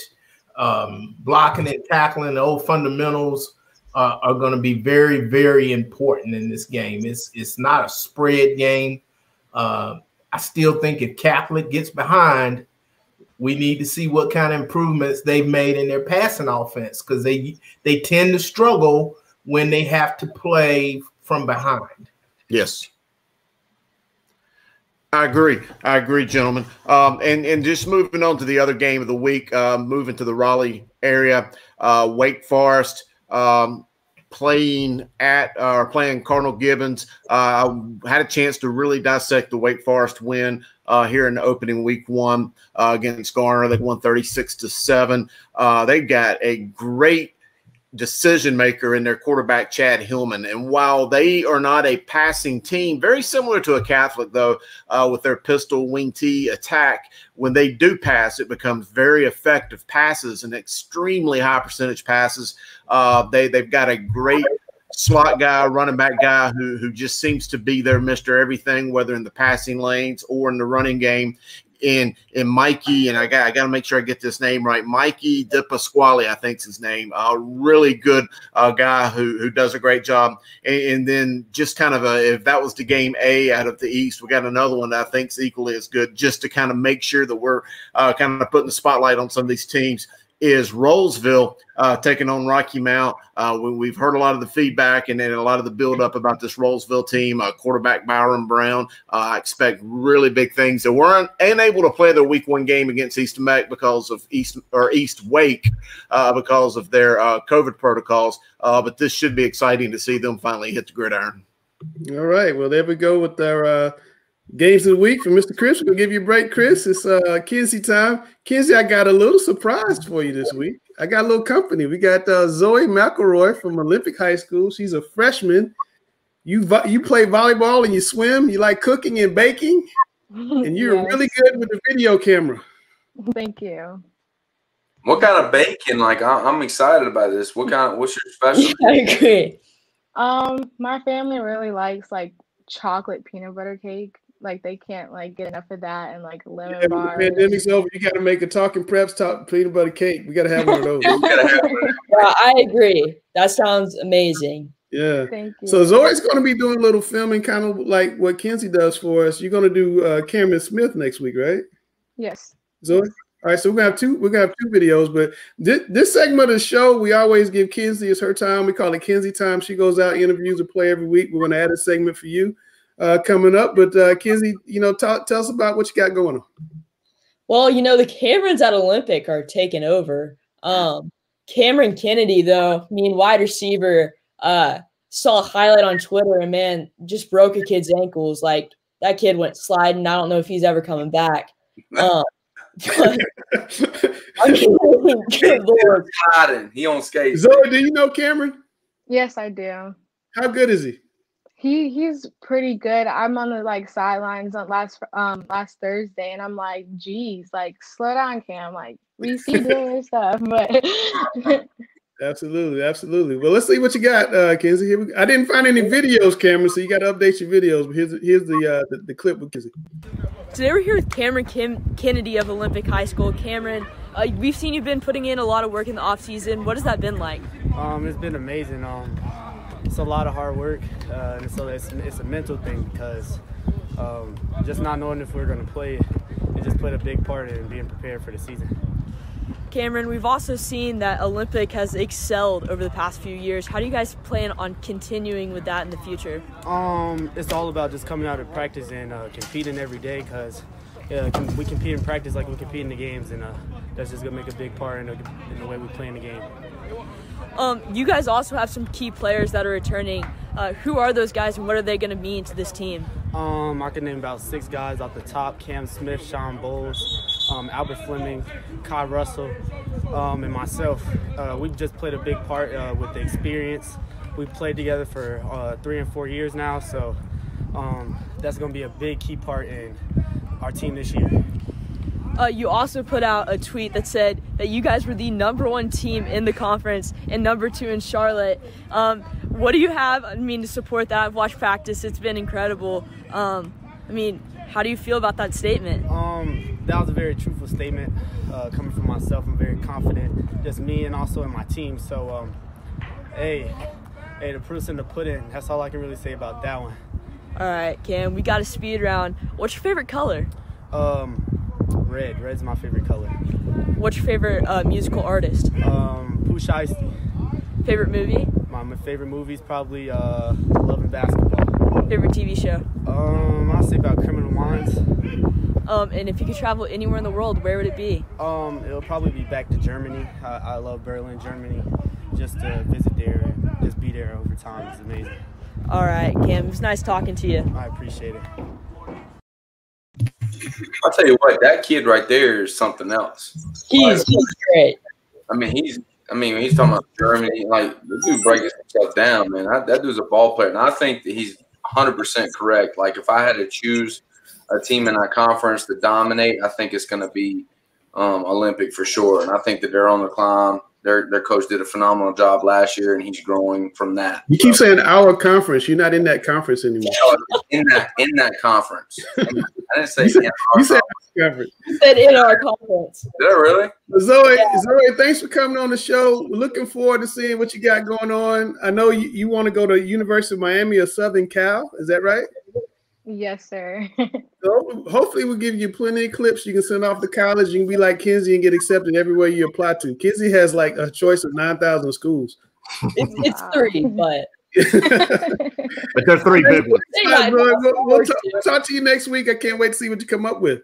um, blocking and tackling, the old fundamentals uh, are going to be very, very important in this game. It's, it's not a spread game. Uh, I still think if Catholic gets behind, we need to see what kind of improvements they've made in their passing offense, because they, they tend to struggle when they have to play from behind. Yes. I agree. I agree, gentlemen. Um, and, and just moving on to the other game of the week, uh, moving to the Raleigh area, uh, Wake Forest um, playing at uh, playing Cardinal Gibbons. Uh, I had a chance to really dissect the Wake Forest win uh, here in the opening week one uh, against Garner. They won thirty-six to seven. Uh, they got a great decision maker in their quarterback, Chad Hillman. And while they are not a passing team, very similar to a Catholic, though, uh, with their pistol wing tee attack, when they do pass, it becomes very effective passes and extremely high percentage passes. Uh, they, they've got a great slot guy, running back guy who, who just seems to be their Mister Everything, whether in the passing lanes or in the running game. And and Mikey, and I got I got to make sure I get this name right. Mikey DePasquale, I think's his name. A really good uh, guy who who does a great job. And, and then just kind of a, if that was the game A out of the East, we got another one that I think's equally as good. Just to kind of make sure that we're uh, kind of putting the spotlight on some of these teams. Is Rolesville uh, taking on Rocky Mount. Uh, we, we've heard a lot of the feedback and then a lot of the buildup about this Rolesville team, uh, quarterback Byron Brown. Uh, I expect really big things. They weren't unable to play their week one game against East Mac because of East or East Wake uh, because of their uh, COVID protocols, uh, but this should be exciting to see them finally hit the gridiron. All right. Well, there we go with our uh, games of the week from Mister Chris. We'll give you a break, Chris. It's uh, Kinsey time. Kinsey, I got a little surprise for you this week. I got a little company. We got uh, Zoe McElroy from Olympic High School. She's a freshman. You you play volleyball and you swim. You like cooking and baking. And you're yes. really good with the video camera. Thank you. What kind of baking? Like, I'm excited about this. What kind of, what's your specialty? Yeah, I agree. Um, my family really likes, like, chocolate peanut butter cake. Like, they can't, like, get enough of that and, like, lemon yeah, bars. The pandemic's over. You got to make a talking preps talk peanut butter cake. We got to have one of those. have one of those. Well, I agree. That sounds amazing. Yeah. Thank you. So Zoe's going to be doing a little filming, kind of like what Kinsey does for us. You're going to do uh, Cameron Smith next week, right? Yes. Zoe? All right, so we're going to have two, we're going to have two videos, but this, this segment of the show, we always give Kinsey, it's her time. We call it Kinsey time. She goes out, interviews a play every week. We're going to add a segment for you. Uh, coming up, but uh, Kinsey, you know, talk, tell us about what you got going on. Well, you know, the Camerons at Olympic are taking over. Um, Cameron Kennedy, though, I mean, wide receiver, uh, saw a highlight on Twitter and, man, just broke a kid's ankles. Like, that kid went sliding. I don't know if he's ever coming back. Um, but, I mean, good Lord. He on skates. Zoe, do you know Cameron? Yes, I do. How good is he? He he's pretty good. I'm on the like sidelines on last um last Thursday, and I'm like, geez, like slow down, Cam. Like we see doing this stuff, but absolutely, absolutely. Well, let's see what you got, uh, Kenzie. Here we go. I didn't find any videos, Cameron, so you got to update your videos. But here's here's the uh, the, the clip with Kenzie. Today we're here with Cameron Kim Kennedy of Olympic High School. Cameron, uh, we've seen you've been putting in a lot of work in the off season. What has that been like? Um, it's been amazing. Um. It's a lot of hard work, uh, and so it's, it's a mental thing because um, just not knowing if we're going to play, it just played a big part in being prepared for the season. Cameron, we've also seen that Olympic has excelled over the past few years. How do you guys plan on continuing with that in the future? Um, it's all about just coming out of practice and uh, competing every day because uh, we compete in practice like we compete in the games, and uh, that's just going to make a big part in the, in the way we play in the game. Um, you guys also have some key players that are returning. Uh, who are those guys, and what are they going to mean to this team? Um, I can name about six guys off the top: Cam Smith, Sean Bowles, um, Albert Fleming, Kai Russell, um, and myself. Uh, we've just played a big part uh, with the experience. We've played together for uh, three and four years now, so um, that's going to be a big key part in our team this year. Uh, you also put out a tweet that said that you guys were the number one team in the conference and number two in Charlotte. Um, what do you have, I mean, to support that? I've watched practice. It's been incredible. Um, I mean, how do you feel about that statement? Um, that was a very truthful statement uh, coming from myself. I'm very confident, just me and also in my team. So, um, hey, hey, the proof's in the pudding. That's all I can really say about that one. All right, Cam, we got a speed round. What's your favorite color? Um... Red. Red's my favorite color. What's your favorite uh, musical artist? Um, Pooh Shiesty. Favorite movie? My, my favorite movie is probably uh, Love and Basketball. Favorite T V show? Um, I'll say about Criminal Minds. Um, and if you could travel anywhere in the world, where would it be? Um, it'll probably be back to Germany. I, I love Berlin, Germany. Just to visit there and just be there over time is amazing. All right, Cam. It was nice talking to you. I appreciate it. I'll tell you what, that kid right there is something else. He's like, great. I mean, he's. I mean, he's talking about Germany. Like the dude breaks himself down, man. I, that dude's a ball player, and I think that he's one hundred percent correct. Like if I had to choose a team in our conference to dominate, I think it's going to be um, Olympic for sure. And I think that they're on the climb. Their their coach did a phenomenal job last year, and he's growing from that. You keep so, saying our conference. You're not in that conference anymore. In that in that conference. I didn't say you said, in our you conference. Said, you said in our conference. Did I really? Zoe, yeah. Zoe, thanks for coming on the show. We're looking forward to seeing what you got going on. I know you, you want to go to University of Miami or Southern Cal. Is that right? Yes, sir. So hopefully we'll give you plenty of clips you can send off to college. You can be like Kenzie and get accepted everywhere you apply to. Kenzie has like a choice of nine thousand schools. It's, it's three, but. But there's three big ones. Right, bro. We'll, we'll talk, talk to you next week. I can't wait to see what you come up with.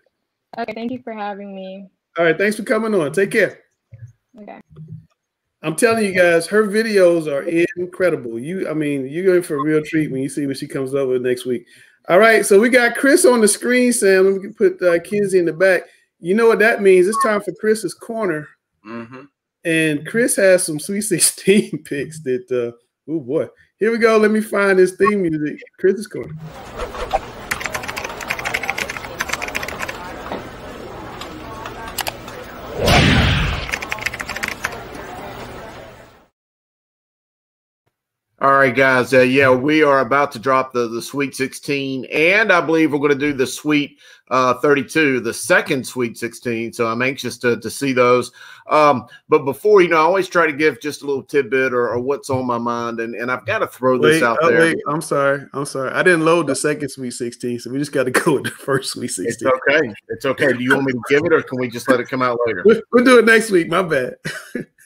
Okay, thank you for having me. All right, thanks for coming on. Take care. Okay. I'm telling you guys, her videos are incredible. You, I mean, you're in for a real treat when you see what she comes up with next week. All right, so we got Chris on the screen, Sam. We can put uh, Kenzie in the back. You know what that means. It's time for Chris's Corner. Mm-hmm. And Chris has some Sweet sixteen picks that, uh, oh, boy. Here we go. Let me find his theme music. Chris's Corner. All right, guys. Uh, yeah, we are about to drop the, the Sweet sixteen, and I believe we're going to do the Sweet uh, thirty-two, the second Sweet sixteen, so I'm anxious to, to see those. Um, but before, you know, I always try to give just a little tidbit or, or what's on my mind, and, and I've got to throw this wait, out oh, there. Wait, I'm sorry. I'm sorry. I didn't load the second Sweet sixteen, so we just got to go with the first Sweet sixteen. It's okay. It's okay. Do you want me to give it, or can we just let it come out later? We'll, we'll do it next week. My bad.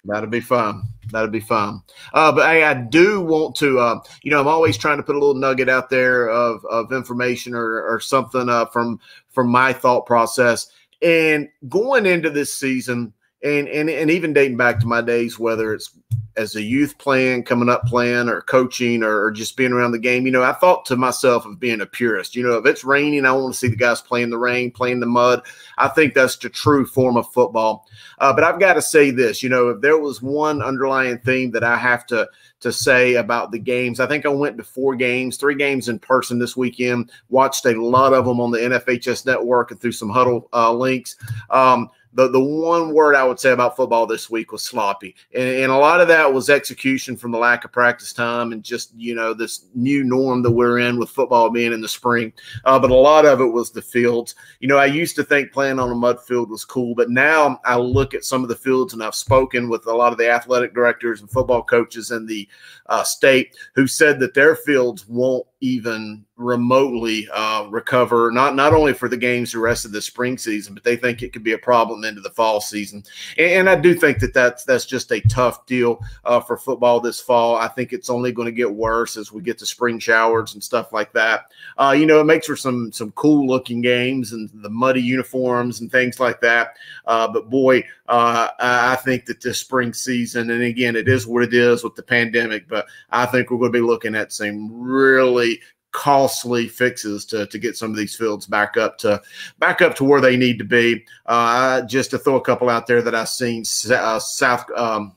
That'll be fine. That'll be fine. Uh, but I, I do want to, uh, you know, I'm always trying to put a little nugget out there of, of information or, or something uh, from, from my thought process. And going into this season, And, and and even dating back to my days, whether it's as a youth playing, coming up playing, or coaching, or, or just being around the game, you know, I thought to myself of being a purist. You know, if it's raining, I want to see the guys playing the rain, playing the mud. I think that's the true form of football. Uh, but I've got to say this, you know, if there was one underlying theme that I have to to say about the games, I think I went to four games, three games in person this weekend, watched a lot of them on the N F H S network and through some huddle uh, links. Um, The, the one word I would say about football this week was sloppy. And, and a lot of that was execution from the lack of practice time and just, you know, this new norm that we're in with football being in the spring. Uh, but a lot of it was the fields. You know, I used to think playing on a mud field was cool, but now I look at some of the fields, and I've spoken with a lot of the athletic directors and football coaches in the uh, state who said that their fields won't even remotely uh, recover, not not only for the games the rest of the spring season, but they think it could be a problem into the fall season. And, and I do think that that's, that's just a tough deal uh, for football this fall. I think it's only going to get worse as we get to spring showers and stuff like that. Uh, you know, it makes for some some cool-looking games and the muddy uniforms and things like that. Uh, but, boy, uh, I think that this spring season, and, again, it is what it is with the pandemic, but I think we're going to be looking at some really costly fixes to to get some of these fields back up to back up to where they need to be. Uh, just to throw a couple out there that I've seen, uh, South um,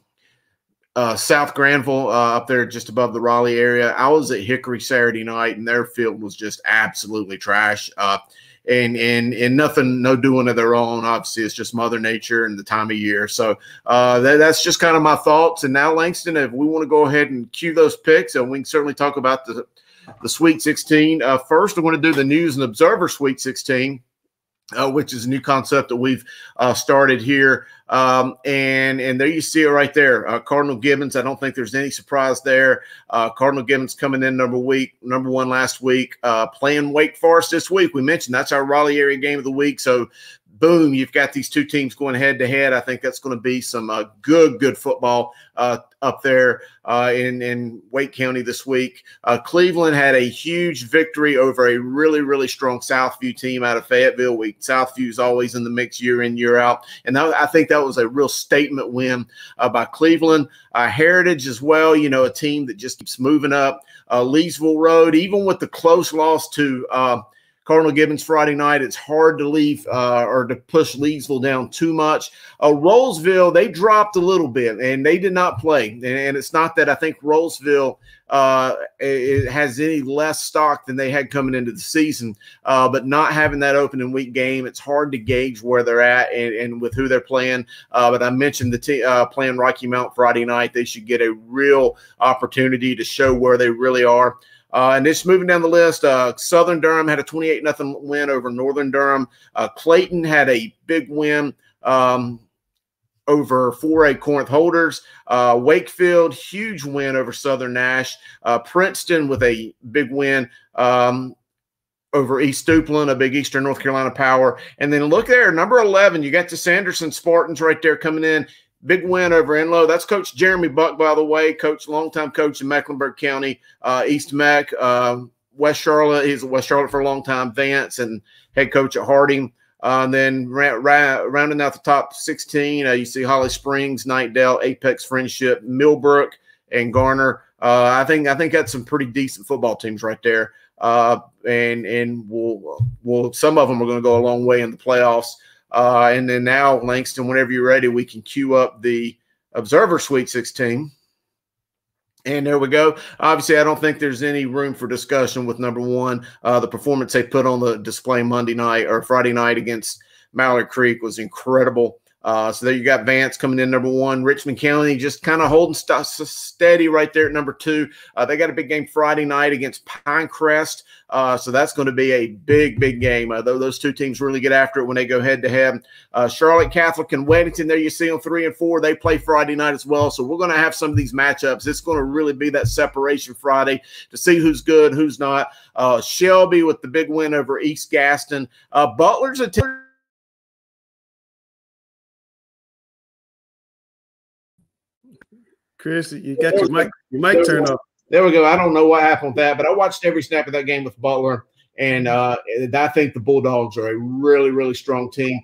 uh, South Granville uh, up there just above the Raleigh area. I was at Hickory Saturday night, and their field was just absolutely trash. Uh, And, and and nothing, no doing of their own. Obviously, it's just Mother Nature and the time of year. So uh, that, that's just kind of my thoughts. And now, Langston, if we want to go ahead and cue those picks, and we can certainly talk about the, the Sweet sixteen. Uh, first, I want to do the News and Observer Sweet sixteen, uh, which is a new concept that we've uh, started here. Um, and, and there you see it right there. Uh, Cardinal Gibbons, I don't think there's any surprise there. Uh, Cardinal Gibbons coming in number week, number one last week, uh, playing Wake Forest this week. We mentioned that's our Raleigh area game of the week. So, boom, you've got these two teams going head-to-head. -head. I think that's going to be some uh, good, good football uh, up there uh, in, in Wake County this week. Uh, Cleveland had a huge victory over a really, really strong Southview team out of Fayetteville. We, Southview's always in the mix year in, year out. And that, I think that was a real statement win uh, by Cleveland. Uh, Heritage as well, you know, a team that just keeps moving up. Uh, Leesville Road, even with the close loss to uh, – Cardinal Gibbons Friday night, it's hard to leave uh, or to push Leesville down too much. Uh, Rolesville, they dropped a little bit, and they did not play. And, and it's not that I think Rolesville uh, it has any less stock than they had coming into the season, uh, but not having that opening week game, it's hard to gauge where they're at and, and with who they're playing. Uh, but I mentioned the t uh, playing Rocky Mount Friday night. They should get a real opportunity to show where they really are. Uh, and just moving down the list, uh, Southern Durham had a twenty-eight nothing win over Northern Durham. Uh, Clayton had a big win um, over four A Corinth Holders. Uh, Wakefield, huge win over Southern Nash. Uh, Princeton with a big win um, over East Duplin, a big Eastern North Carolina power. And then look there, number eleven, you got the Sanderson Spartans right there coming in. Big win over Enloe. That's Coach Jeremy Buck, by the way, coach, longtime coach in Mecklenburg County, uh, East Mac, uh, West Charlotte. He's West Charlotte for a long time, Vance, and head coach at Harding. Uh, and then ra ra rounding out the top sixteen, uh, you see Holly Springs, Knightdale, Apex Friendship, Millbrook, and Garner. Uh, I think I think that's some pretty decent football teams right there. Uh, and and we'll, we'll some of them are going to go a long way in the playoffs. Uh, and then now, Langston, whenever you're ready, we can queue up the Observer Sweet sixteen. And there we go. Obviously, I don't think there's any room for discussion with number one. Uh, the performance they put on the display Monday night or Friday night against Mallard Creek was incredible. Uh, so there you got Vance coming in number one. Richmond County just kind of holding st steady right there at number two. Uh, they got a big game Friday night against Pinecrest. Uh, so that's going to be a big, big game. Uh, though those two teams really get after it when they go head-to-head. Uh, Charlotte Catholic and Weddington, there you see them three and four. They play Friday night as well. So we're going to have some of these matchups. It's going to really be that separation Friday to see who's good, who's not. Uh, Shelby with the big win over East Gaston. Uh, Butler's a team. Chris, you got your mic, your mic turned off. There we go. I don't know what happened with that, but I watched every snap of that game with Butler, and uh, I think the Bulldogs are a really, really strong team.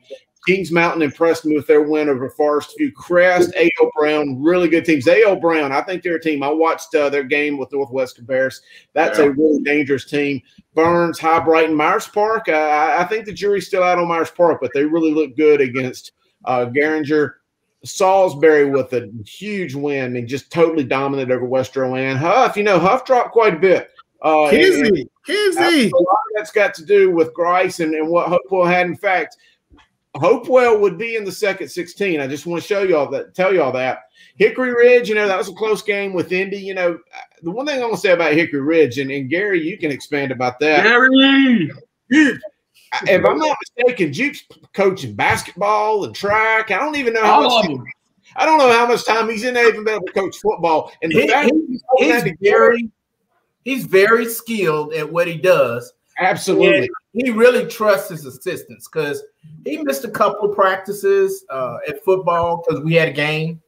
Kings Mountain impressed me with their win over Forest View Crest. A L. Brown, really good teams. A L. Brown, I think they're a team. I watched uh, their game with Northwest Cabarrus. That's yeah. a really dangerous team. Burns, High Brighton, Myers Park. I, I think the jury's still out on Myers Park, but they really look good against uh, Garinger. Salisbury with a huge win and just totally dominant over West Rowan. Huff, you know, Huff dropped quite a bit. Uh, Kizzy, Kizzy. A lot of that's got to do with Grice and, and what Hopewell had. In fact, Hopewell would be in the second sixteen. I just want to show y'all that, tell y'all that. Hickory Ridge, you know, that was a close game with Indy. You know, the one thing I want to say about Hickory Ridge, and, and Gary, you can expand about that. Gary! If I'm not mistaken, Juke's coaching basketball and track. I don't even know how much time, I don't know how much time he's in there even being able to coach football. And he, he's, he's, to very, he's very skilled at what he does. Absolutely. And he really trusts his assistants because he missed a couple of practices uh, at football because we had a game.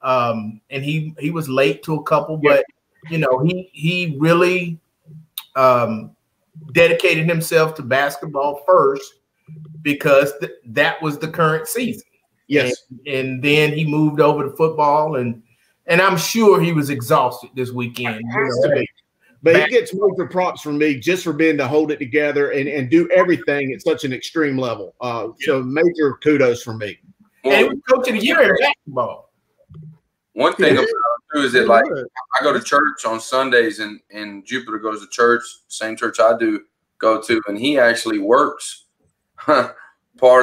Um, and he, he was late to a couple. But, yeah. you know, he, he really um, – dedicated himself to basketball first because th that was the current season. Yes. And, and then he moved over to football, and and I'm sure he was exhausted this weekend. It has to be. But he gets major props from me just for being to hold it together and, and do everything at such an extreme level. Uh, so major kudos from me. And he was coach of the year in basketball. One thing about it too is that, like, I go to church on Sundays, and and Jupiter goes to church, same church I do go to, and he actually works part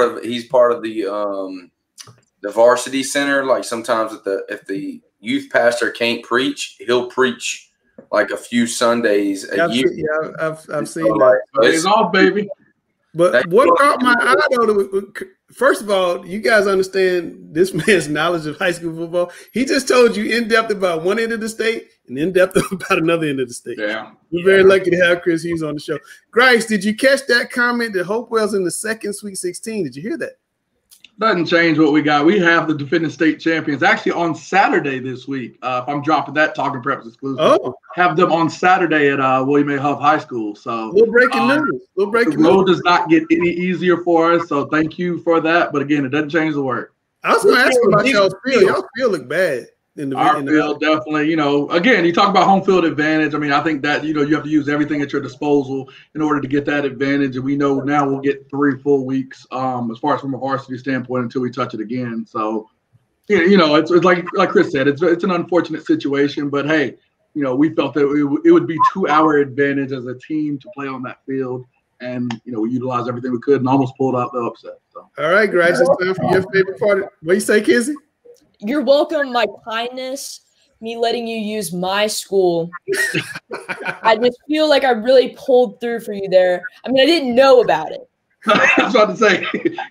of. He's part of the um, the varsity center. Like sometimes, if the if the youth pastor can't preach, he'll preach like a few Sundays a yeah, year. Yeah, I've I've seen so, that. Like, it's off, baby. But what caught my eye though, first of all, you guys understand this man's knowledge of high school football. He just told you in depth about one end of the state and in depth about another end of the state. Yeah, we're very lucky to have Chris Hughes on the show. Grice, did you catch that comment that Hopewell's in the second Sweet sixteen? Did you hear that? Doesn't change what we got. We have the defending state champions actually on Saturday this week. Uh, if I'm dropping that, Talking Preps exclusive. Oh, have them on Saturday at uh, William A. Huff High School. So we'll break it um, news. We'll break the it road news. Does not get any easier for us. So thank you for that. But again, it doesn't change the work. I was going to ask about y'all field. Y'all field look bad in the our field. Definitely, you know. Again, you talk about home field advantage. I mean, I think that you know you have to use everything at your disposal in order to get that advantage. And we know now we'll get three full weeks um, as far as from a varsity standpoint until we touch it again. So, you know, it's, it's like like Chris said, it's it's an unfortunate situation, but hey. You know, we felt that it would be two-hour advantage as a team to play on that field, and you know we utilized everything we could and almost pulled out the upset. So. All right, Grace, it's time for your favorite part. What do you say, Kizzy? You're welcome. My kindness, me letting you use my school. I just feel like I really pulled through for you there. I mean, I didn't know about it. I was about to say,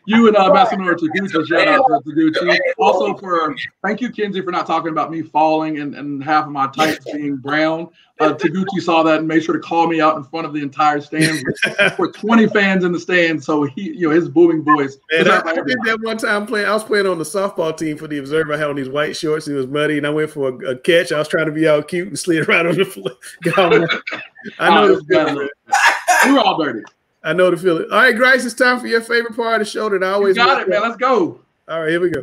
you and uh, Massimo Taguchi, shout out to Taguchi. Also, for thank you, Kenzie, for not talking about me falling and, and half of my tights being brown. Uh, Taguchi saw that and made sure to call me out in front of the entire stand. For twenty fans in the stand, so he, you know, his booming voice. And I, I did that one time playing. I was playing on the softball team for the Observer. I had on these white shorts. And it was muddy, and I went for a, a catch. I was trying to be all cute and slid around on the floor. I know oh, it was good. We were all dirty. I know the feeling. All right, Grace, it's time for your favorite part of the show that I always you got it, man. Let's go. All right, here we go.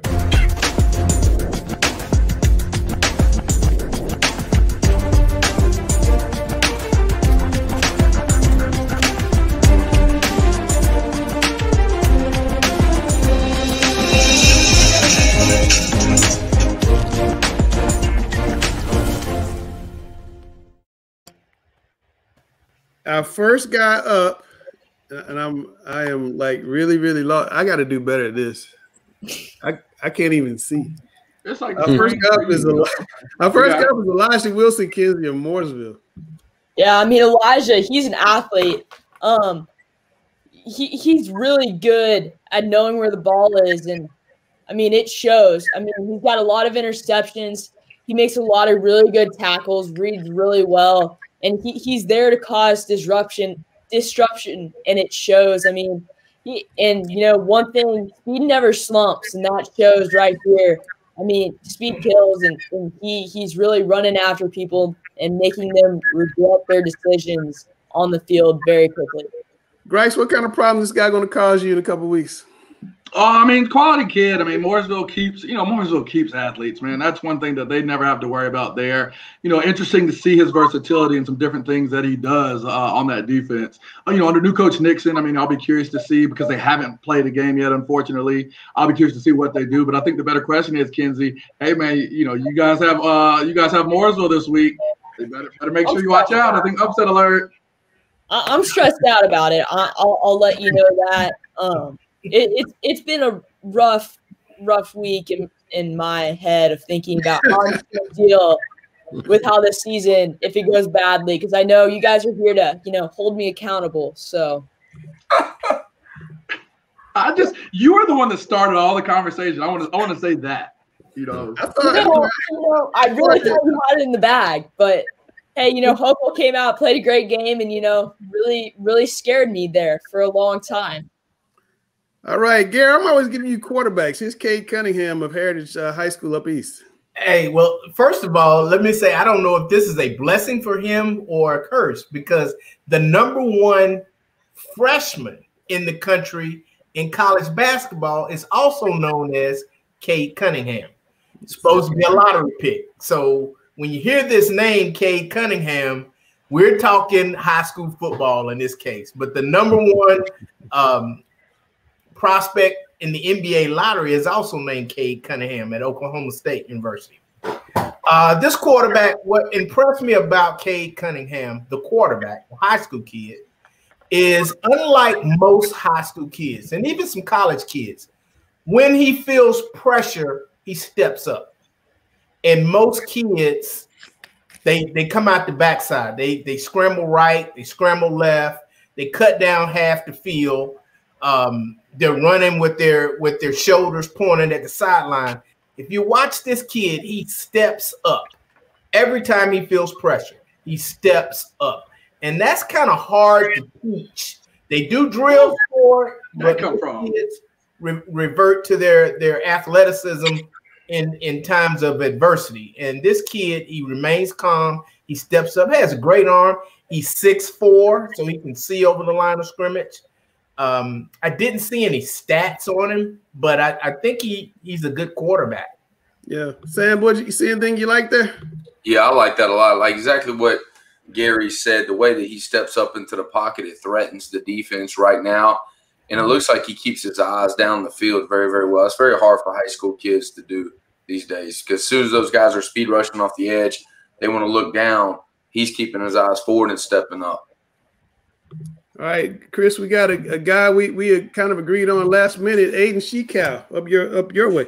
Our first guy up. And I'm, I am like really, really lost. I got to do better at this. I, I can't even see. It's like our first cup is our first cup is Elijah Wilson Kinsey of Mooresville. Yeah, I mean Elijah, he's an athlete. Um, he he's really good at knowing where the ball is, and I mean it shows. I mean he's got a lot of interceptions. He makes a lot of really good tackles. Reads really well, and he he's there to cause disruption. disruption and it shows. I mean, he, and you know, one thing, he never slumps, and that shows right here. I mean, speed kills, and, and he he's really running after people and making them regret their decisions on the field very quickly. Grace, what kind of problem is this guy going to cause you in a couple of weeks? Oh, I mean, quality kid. I mean, Mooresville keeps, you know, Mooresville keeps athletes, man. That's one thing that they never have to worry about there. You know, interesting to see his versatility and some different things that he does uh, on that defense. Uh, you know, under new coach Nixon, I mean, I'll be curious to see because they haven't played a game yet, unfortunately. I'll be curious to see what they do. But I think the better question is, Kenzie, hey, man, you know, you guys have uh, you guys have Mooresville this week. You better, better make sure you watch out. I think upset alert. I'm stressed out about it. I, I'll, I'll let you know that. Um, It, it's it's been a rough, rough week in, in my head of thinking about how I'm going to deal with how this season, if it goes badly, because I know you guys are here to, you know, hold me accountable. So I just you were the one that started all the conversation. I want to I want to say that, you know. I, you know, you know, I really thought you had it in the bag, but hey, you know, Hopewell came out, played a great game, and you know, really really scared me there for a long time. All right, Gary, I'm always giving you quarterbacks. Here's Cade Cunningham of Heritage uh, High School up east. Hey, well, first of all, let me say I don't know if this is a blessing for him or a curse because the number one freshman in the country in college basketball is also known as Cade Cunningham. It's supposed to be a lottery pick. So when you hear this name, Cade Cunningham, we're talking high school football in this case. But the number one um, – prospect in the N B A lottery is also named Cade Cunningham at Oklahoma State University. Uh, this quarterback, what impressed me about Cade Cunningham, the quarterback, the high school kid, is unlike most high school kids and even some college kids, when he feels pressure, he steps up. And most kids, they, they come out the backside. They, they scramble right, they scramble left, they cut down half the field. Um, they're running with their with their shoulders pointed at the sideline. If you watch this kid, he steps up. Every time he feels pressure, he steps up. And that's kind of hard to teach. They do drills for it, but kids re revert to their, their athleticism in, in times of adversity. And this kid, he remains calm. He steps up. He has a great arm. He's six foot four, so he can see over the line of scrimmage. Um, I didn't see any stats on him, but I, I think he, he's a good quarterback. Yeah. Sam, what did you see anything you like there? Yeah, I like that a lot. Like exactly what Gary said, the way that he steps up into the pocket, it threatens the defense right now. And it looks like he keeps his eyes down the field very, very well. It's very hard for high school kids to do these days because as soon as those guys are speed rushing off the edge, they want to look down. He's keeping his eyes forward and stepping up. All right, Chris, we got a, a guy we, we kind of agreed on last minute, Aiden Shekell, up your up your way.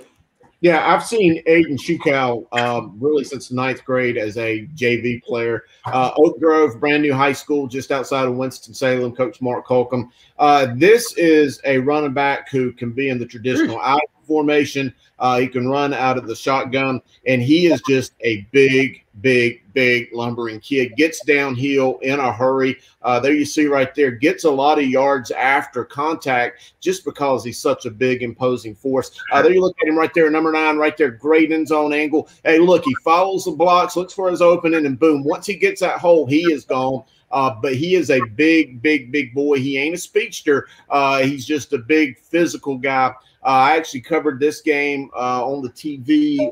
Yeah, I've seen Aiden Shekell um, really since ninth grade as a J V player. Uh, Oak Grove, brand new high school just outside of Winston-Salem, Coach Mark Holcomb. Uh, this is a running back who can be in the traditional I formation. Uh, he can run out of the shotgun, and he is just a big, big, big lumbering kid. Gets downhill in a hurry. Uh, there you see right there. Gets a lot of yards after contact just because he's such a big, imposing force. Uh, there you look at him right there, number nine, right there, great end zone angle. Hey, look, he follows the blocks, looks for his opening, and boom, once he gets that hole, he is gone. Uh, but he is a big, big, big boy. He ain't a speedster. Uh, he's just a big physical guy. Uh, I actually covered this game uh, on the T V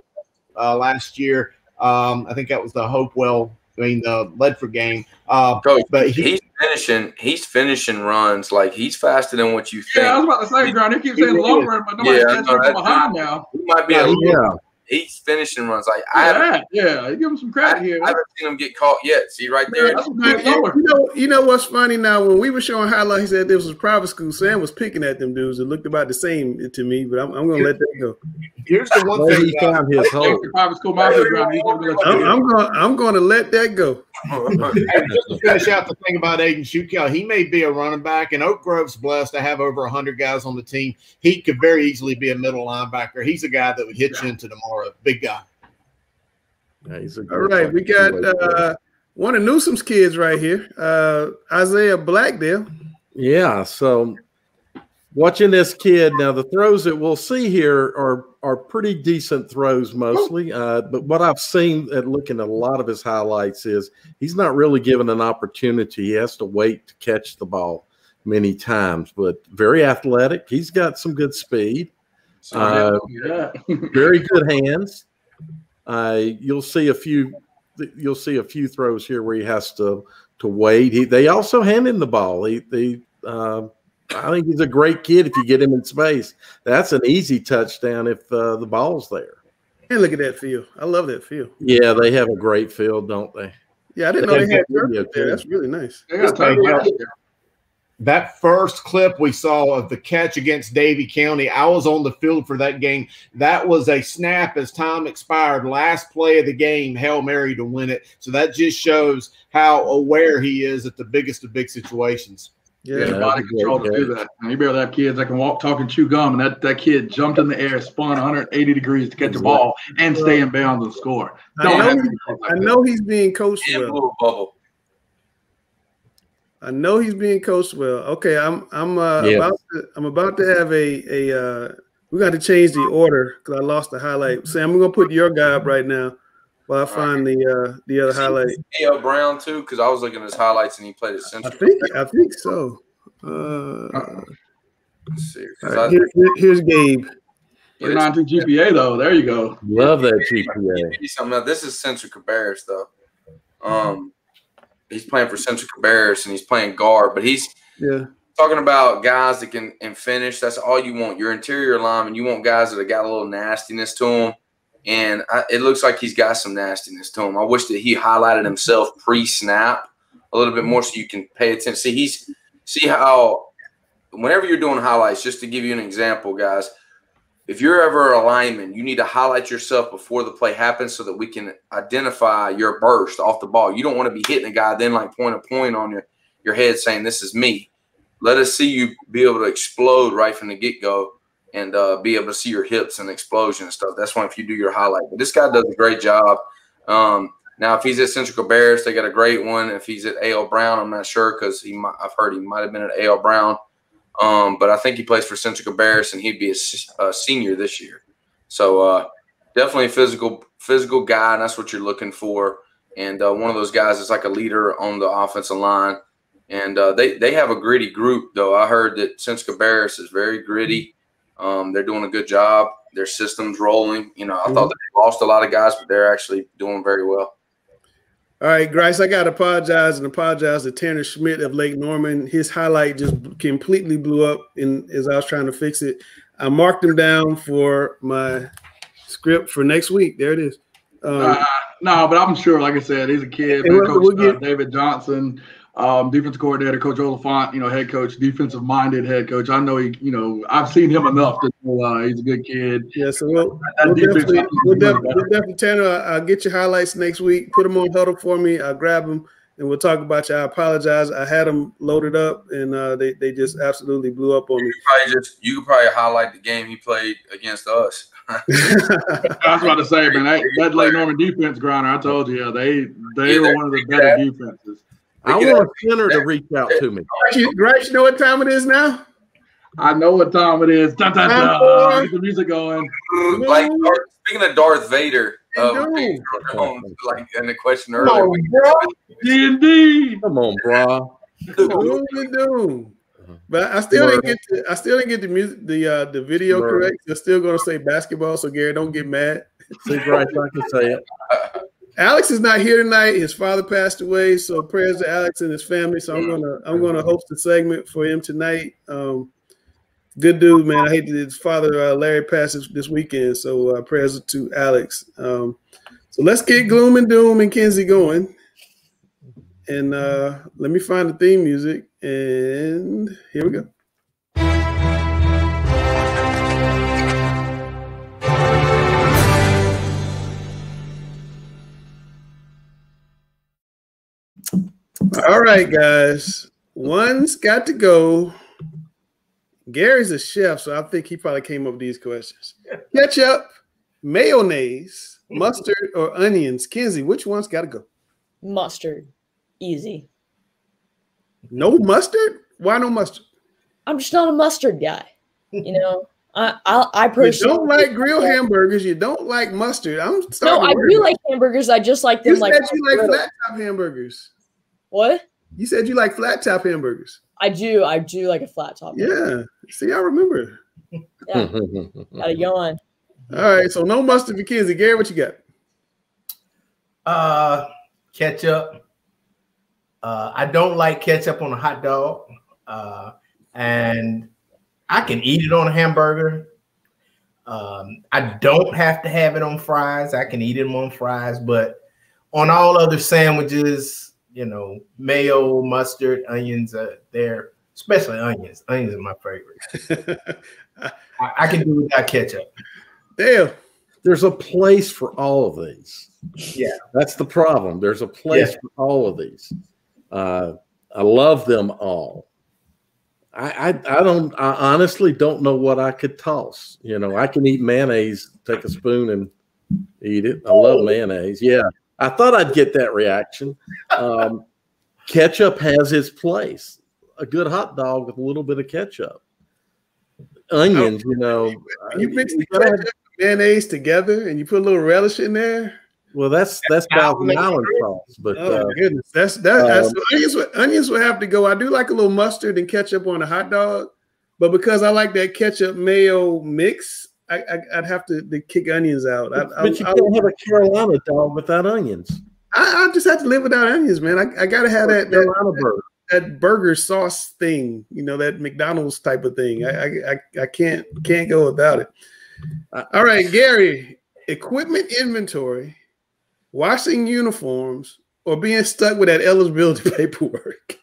uh, last year. Um, I think that was the Hopewell, I mean the Ledford game. Uh, Coach, but he, he's finishing, he's finishing runs like he's faster than what you think. Yeah, I was about to say, Brown. He keeps saying long run, but nobody's catching him behind now. He might be a little, yeah. He's finishing runs like I yeah, yeah. You give him some credit here. I haven't seen him get caught yet. See right there. Yeah, that's you, know, you know what's funny now? When we were showing highlights, he said this was private school. Sam was picking at them dudes. It looked about the same to me, but I'm, I'm going to let that go. Here's the one thing. He found his hole. Private school. I'm going. I'm going to let that go. Just to finish out the thing about Aiden Shekell, he may be a running back, and Oak Grove's blessed to have over one hundred guys on the team. He could very easily be a middle linebacker. He's a guy that would hit yeah. you into the market. A big guy. Yeah, he's a All right, player. We got uh, one of Newsome's kids right here, uh, Isaiah Blackdale. Yeah, so watching this kid now, the throws that we'll see here are are pretty decent throws mostly. Uh, but what I've seen at looking at a lot of his highlights is he's not really given an opportunity. He has to wait to catch the ball. many times, but very athletic. He's got some good speed. Uh, yeah. Very good hands. Uh, you'll see a few. You'll see a few throws here where he has to to wait. He, they also hand him the ball. He, they, uh, I think he's a great kid. If you get him in space, that's an easy touchdown if uh, the ball's there. And look at that field. I love that field. Yeah, they have a great field, don't they? Yeah, I didn't they know they had turf there. That's really nice. That first clip we saw of the catch against Davie County, I was on the field for that game. That was a snap as time expired. Last play of the game, Hail Mary to win it. So that just shows how aware he is at the biggest of big situations. Yeah, yeah, body control to do that. And you be able to have kids that can walk, talk, and chew gum. And that, that kid jumped in the air, spun one hundred eighty degrees to catch the ball and stay in bounds and score. Don't I know, he, like I know he's being coached well. I know he's being coached well. Okay, I'm I'm uh, yeah. about to, I'm about to have a a uh, we got to change the order because I lost the highlight. Sam, we're gonna put your guy up right now while I find right. the uh, the other so highlight. A L Brown too, because I was looking at his highlights and he played at Central. I think I think so. Uh, uh-uh. Let's see. Right, I, here, here's Gabe. nine two G P A though. There you go. Love that G P A. This is Central Cabarrus though. Um. He's playing for Central Cabarrus and he's playing guard, but he's yeah. talking about guys that can and finish. That's all you want. Your interior lineman, you want guys that have got a little nastiness to them, and I, it looks like he's got some nastiness to him. I wish that he highlighted himself pre-snap a little bit more so you can pay attention. See, he's see how whenever you're doing highlights, just to give you an example, guys, if you're ever a lineman, you need to highlight yourself before the play happens so that we can identify your burst off the ball. You don't want to be hitting a guy then like point to point on your, your head saying, this is me. Let us see you be able to explode right from the get-go and uh, be able to see your hips and explosion and stuff. That's why if you do your highlight. But this guy does a great job. Um, now, if he's at Central Cabarrus, they got a great one. If he's at A L Brown, I'm not sure because he might, I've heard he might have been at A L Brown. Um, but I think he plays for Central Cabarrus, and he'd be a, a senior this year. So uh, definitely a physical, physical guy, and that's what you're looking for. And uh, one of those guys is like a leader on the offensive line. And uh, they, they have a gritty group, though. I heard that Central Cabarrus is very gritty. Um, they're doing a good job. Their system's rolling. You know, I mm-hmm. thought they lost a lot of guys, but they're actually doing very well. All right, Grice, I got to apologize and apologize to Tanner Schmidt of Lake Norman. His highlight just completely blew up in, as I was trying to fix it. I marked him down for my script for next week. There it is. Um, uh, no, but I'm sure, like I said, he's a kid. Coach we'll get, uh, David Johnson, um, defensive coordinator, Coach Olafont, you know, head coach, defensive-minded head coach. I know he, you know, I've seen him enough to know uh, he's a good kid. Yeah, so we'll, we'll definitely, we'll definitely, we'll definitely Tanner, I'll get your highlights next week. Put them on huddle for me. I'll grab them, and we'll talk about you. I apologize. I had them loaded up, and uh, they, they just absolutely blew up on me. You could probably, just, you could probably highlight the game he played against us. I was about to say, man, that, that Lake Norman defense grinder, I told you, yeah, they, they were one of the better defenses. I want Tanner to reach out to me. Grace, you know what time it is now? I know what time it is. Dun, dun, dun. Uh, get the music going. Like, speaking of Darth Vader, um, like in the question earlier. Come on, bro. D and D. Come on, bro. Doom doom. But I still didn't get to, I still didn't get the music, the uh, the video Word. correct. They're still gonna say basketball, so Gary, don't get mad. See, Grace, I can say it. Alex is not here tonight. His father passed away, so prayers to Alex and his family. So I'm gonna I'm gonna host a segment for him tonight. Um, good dude, man. I hate that his father uh, Larry passed this weekend, so uh, prayers to Alex. Um, so let's get gloom and doom and Kenzie going, and uh, let me find the theme music. And here we go. All right, guys. One's got to go. Gary's a chef, so I think he probably came up with these questions. Ketchup, mayonnaise, mustard, or onions. Kenzie, which one's got to go? Mustard. Easy. No mustard? Why no mustard? I'm just not a mustard guy. You know, I I, I personally you don't like grilled hamburgers. You don't like mustard. I'm no, I do like hamburgers. I just like them. You like said you like flat top hamburgers. What? You said you like flat top hamburgers. I do. I do like a flat top. Yeah. See, I remember. Yeah. Got a yawn. All right. So no mustard for Kinsey. Gary, what you got? Uh, ketchup. Uh, I don't like ketchup on a hot dog. Uh, and I can eat it on a hamburger. Um, I don't have to have it on fries. I can eat them on fries, but on all other sandwiches, you know, mayo, mustard, onions are there, especially onions. Onions are my favorite. I, I can do without ketchup. Damn. There's a place for all of these. Yeah. That's the problem. There's a place yeah. for all of these. Uh, I love them all. I, I I don't I honestly don't know what I could toss. You know, I can eat mayonnaise, take a spoon and eat it. I love mayonnaise. Yeah, I thought I'd get that reaction. Um, ketchup has its place. A good hot dog with a little bit of ketchup, onions. You know, when you mix the ketchup and mayonnaise together and you put a little relish in there. Well, that's that's Thousand Island sauce, but oh uh, goodness, that's that. That's, um, onions would onions would have to go. I do like a little mustard and ketchup on a hot dog, but because I like that ketchup mayo mix, I, I, I'd have to, to kick onions out. But, I, but you I, can't I, have a Carolina dog without onions. I, I just have to live without onions, man. I, I gotta have that Carolina that, burger, that burger sauce thing, you know, that McDonald's type of thing. I I I can't can't go without it. All right, Gary, equipment inventory. Washing uniforms, or being stuck with that eligibility paperwork?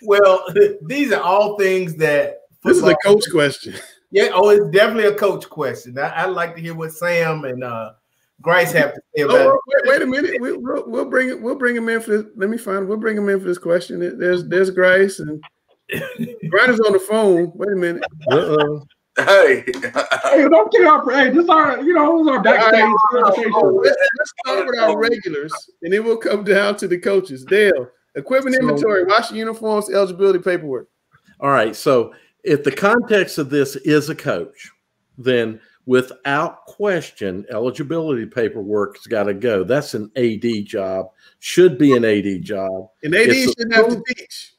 Well, th these are all things that football, this is a coach question. Yeah, oh, it's definitely a coach question. I, I'd like to hear what Sam and uh, Grace have to say about oh, it. Wait, wait a minute, we, we'll, we'll bring it. We'll bring him in for this. Let me find. We'll bring him in for this question. There's there's Grace and Grace is on the phone. Wait a minute. Uh-oh. Hey, hey, don't get up. Hey, this is our, you know, this is our backstage right, conversation. Oh, let's, let's start with our regulars, and then we'll come down to the coaches. Dale, equipment so, inventory, washing uniforms, eligibility paperwork. All right. So if the context of this is a coach, then without question, eligibility paperwork's got to go. That's an A D job. Should be an A D job. An A D shouldn't have to teach.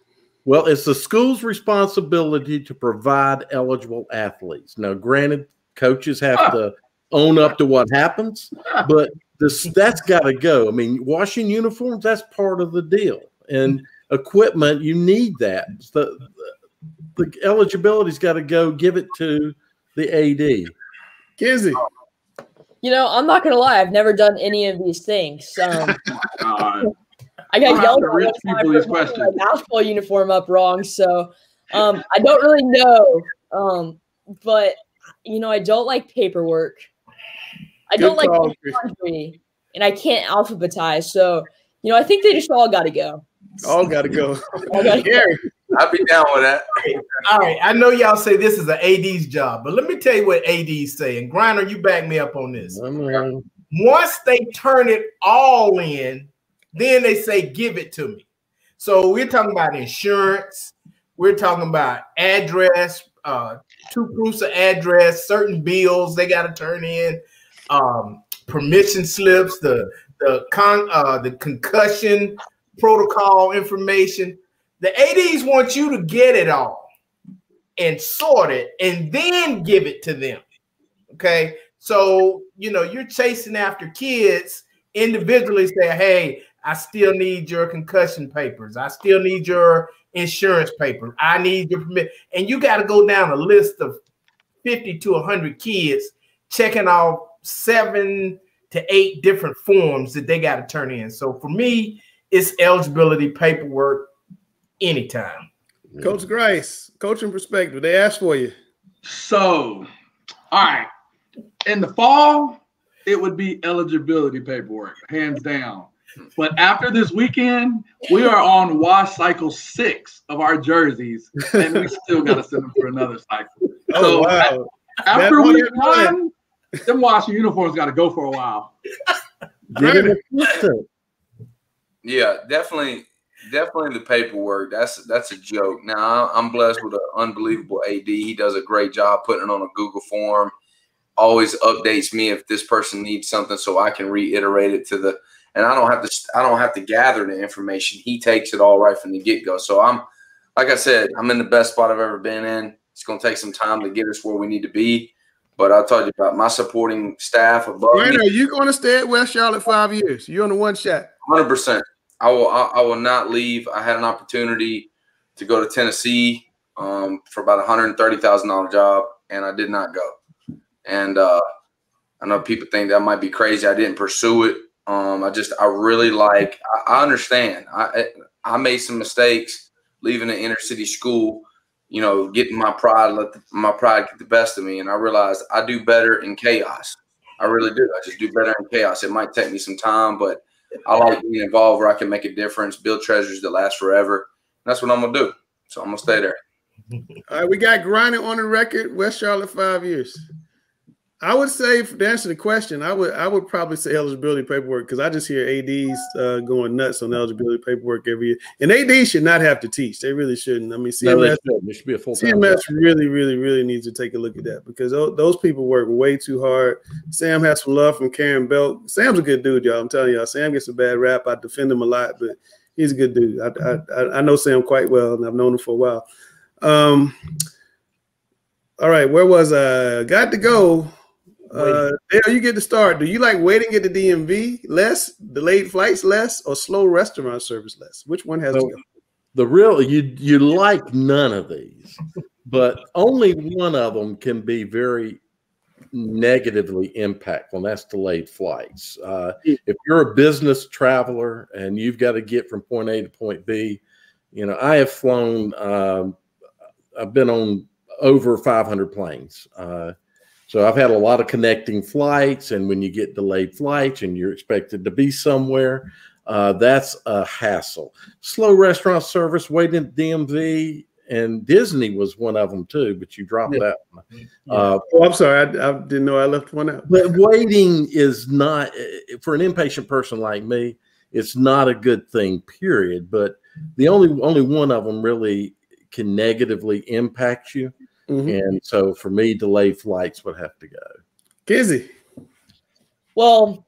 Well, it's the school's responsibility to provide eligible athletes. Now, granted, coaches have ah. to own up to what happens, but this, that's got to go. I mean, washing uniforms, that's part of the deal. And equipment, you need that. The, the, the eligibility's got to go. Give it to the A D. Kizzy. You know, I'm not going to lie. I've never done any of these things. Um, oh I got yelled at when I put my basketball uniform up wrong, so um, I don't really know. Um, but you know, I don't like paperwork. I Good don't like laundry, and I can't alphabetize. So you know, I think they just all got to go. All got to go. All gotta go. I'll be down with that. All right, I know y'all say this is an A D's job, but let me tell you what A D's say. And Griner, you back me up on this. Mm-hmm. Once they turn it all in. Then they say, give it to me. So we're talking about insurance. We're talking about address, uh, two proofs of address, certain bills they got to turn in, um, permission slips, the the con uh, the concussion protocol information. The A Ds want you to get it all and sort it and then give it to them. Okay, so you know you're chasing after kids individually. Say, hey. I still need your concussion papers. I still need your insurance papers. I need your permit. And you got to go down a list of fifty to a hundred kids checking off seven to eight different forms that they got to turn in. So for me, it's eligibility paperwork anytime. Coach Grace, coaching perspective, they asked for you. So, all right. In the fall, it would be eligibility paperwork, hands down. But after this weekend, we are on wash cycle six of our jerseys, and we still got to send them for another cycle. Oh, so wow. After week one, them washing uniforms got to go for a while. Yeah, definitely, definitely the paperwork. That's that's a joke. Now I'm blessed with an unbelievable A D. He does a great job putting it on a Google form. Always updates me if this person needs something, so I can reiterate it to the and I don't have to I don't have to gather the information. He takes it all right from the get-go. So I'm like I said, I'm in the best spot I've ever been in. It's going to take some time to get us where we need to be. But I told you about my supporting staff above me. Are you going to stay at West Charlotte five years? You're on the one shot. one hundred percent. I will, I, I will not leave. I had an opportunity to go to Tennessee um, for about a one hundred thirty thousand dollar job, and I did not go. And uh, I know people think that might be crazy. I didn't pursue it. Um, I just – I really like – I understand. I, I made some mistakes leaving an inner-city school. You know, getting my pride, let the, my pride get the best of me. And I realized I do better in chaos. I really do. I just do better in chaos. It might take me some time, but I like being involved where I can make a difference, build treasures that last forever. And that's what I'm going to do. So I'm going to stay there. All right, we got grinding on the record, West Charlotte five years. I would say, to answer the question, I would I would probably say eligibility paperwork, because I just hear A Ds uh, going nuts on eligibility paperwork every year. And A Ds should not have to teach; they really shouldn't. I mean, C M S, no, there should be a full-time C M S really, really, really needs to take a look at that, because those people work way too hard. Sam has some love from Karen Belt. Sam's a good dude, y'all. I'm telling y'all, Sam gets a bad rap. I defend him a lot, but he's a good dude. I I, I know Sam quite well, and I've known him for a while. Um, all right, where was I? Got to go. Uh, Dale, you get to start. Do you like waiting at the D M V less, delayed flights less, or slow restaurant service less? Which one has so, to go? The real you you like none of these, but only one of them can be very negatively impactful, and that's delayed flights. Uh, if you're a business traveler and you've got to get from point A to point B, you know I have flown. Um, I've been on over five hundred planes. Uh, So I've had a lot of connecting flights, and when you get delayed flights and you're expected to be somewhere, uh, that's a hassle. Slow restaurant service, waiting at D M V, and Disney was one of them too, but you dropped yeah. that one. Yeah. Uh, oh, I'm sorry. I, I didn't know I left one out. But waiting is not, for an impatient person like me, it's not a good thing, period. But the only, only one of them really can negatively impact you. Mm-hmm. And so for me, delayed flights would have to go. Kizzy. Well,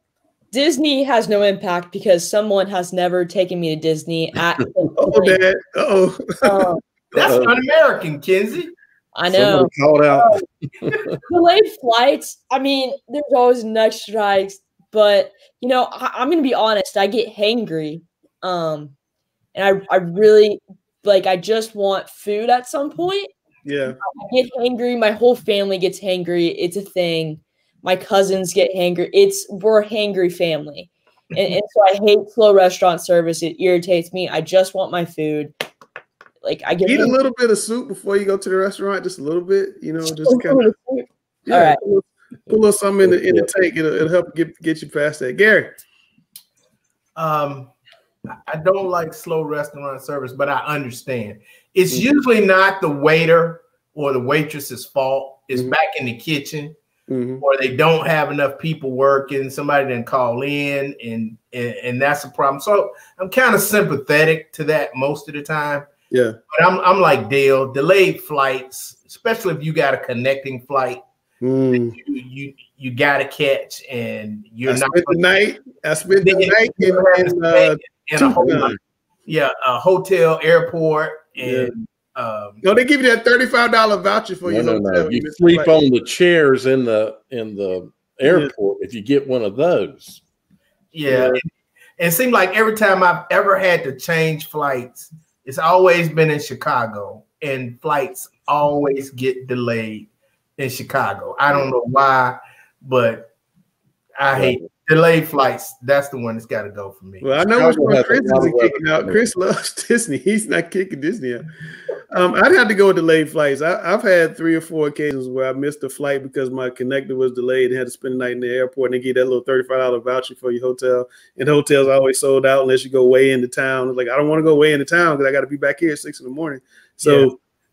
Disney has no impact because someone has never taken me to Disney at oh, Dad. Uh-oh. Uh, That's uh-oh. Un-American, Kizzy. I know. Called out. Delayed flights, I mean, there's always night strikes, but you know, I, I'm gonna be honest, I get hangry. Um, and I I really like I just want food at some point. Yeah, I get hangry. My whole family gets hangry. It's a thing. My cousins get hangry. It's we're a hangry family, and, and so I hate slow restaurant service. It irritates me. I just want my food. Like I get eat hangry. A little bit of soup before you go to the restaurant. Just a little bit, you know, just kind of. Yeah, all right, put a little, put a little something in the in the tank. It'll, it'll help get get you past that. Gary, um, I don't like slow restaurant service, but I understand. It's usually not the waiter or the waitress's fault. It's mm-hmm. back in the kitchen mm-hmm. or they don't have enough people working. Somebody didn't call in and, and, and that's a problem. So I'm kind of sympathetic to that most of the time. Yeah. But I'm, I'm like Dale, delayed flights, especially if you got a connecting flight mm. that you, you, you got to catch and you're I not. Spent the night. I spent the night in, in, uh, in a hotel. Yeah, a hotel, airport. And yeah. um, no, they give you that thirty-five dollar voucher for no, your no, hotel. No. You, you sleep on the chairs in the in the airport yeah. if you get one of those. Yeah, yeah. It, it seemed like every time I've ever had to change flights, it's always been in Chicago, and flights always get delayed in Chicago. I don't know why, but I yeah. hate it. Delayed flights, that's the one that's got to go for me. Well, I know which one Chris isn't kicking out. Chris loves Disney. He's not kicking Disney out. Um, I'd have to go with delayed flights. I, I've had three or four occasions where I missed a flight because my connector was delayed and had to spend the night in the airport, and they give that little thirty-five dollar voucher for your hotel. And hotels are always sold out unless you go way into town. Like, I don't want to go way into town because I got to be back here at six in the morning. So yeah.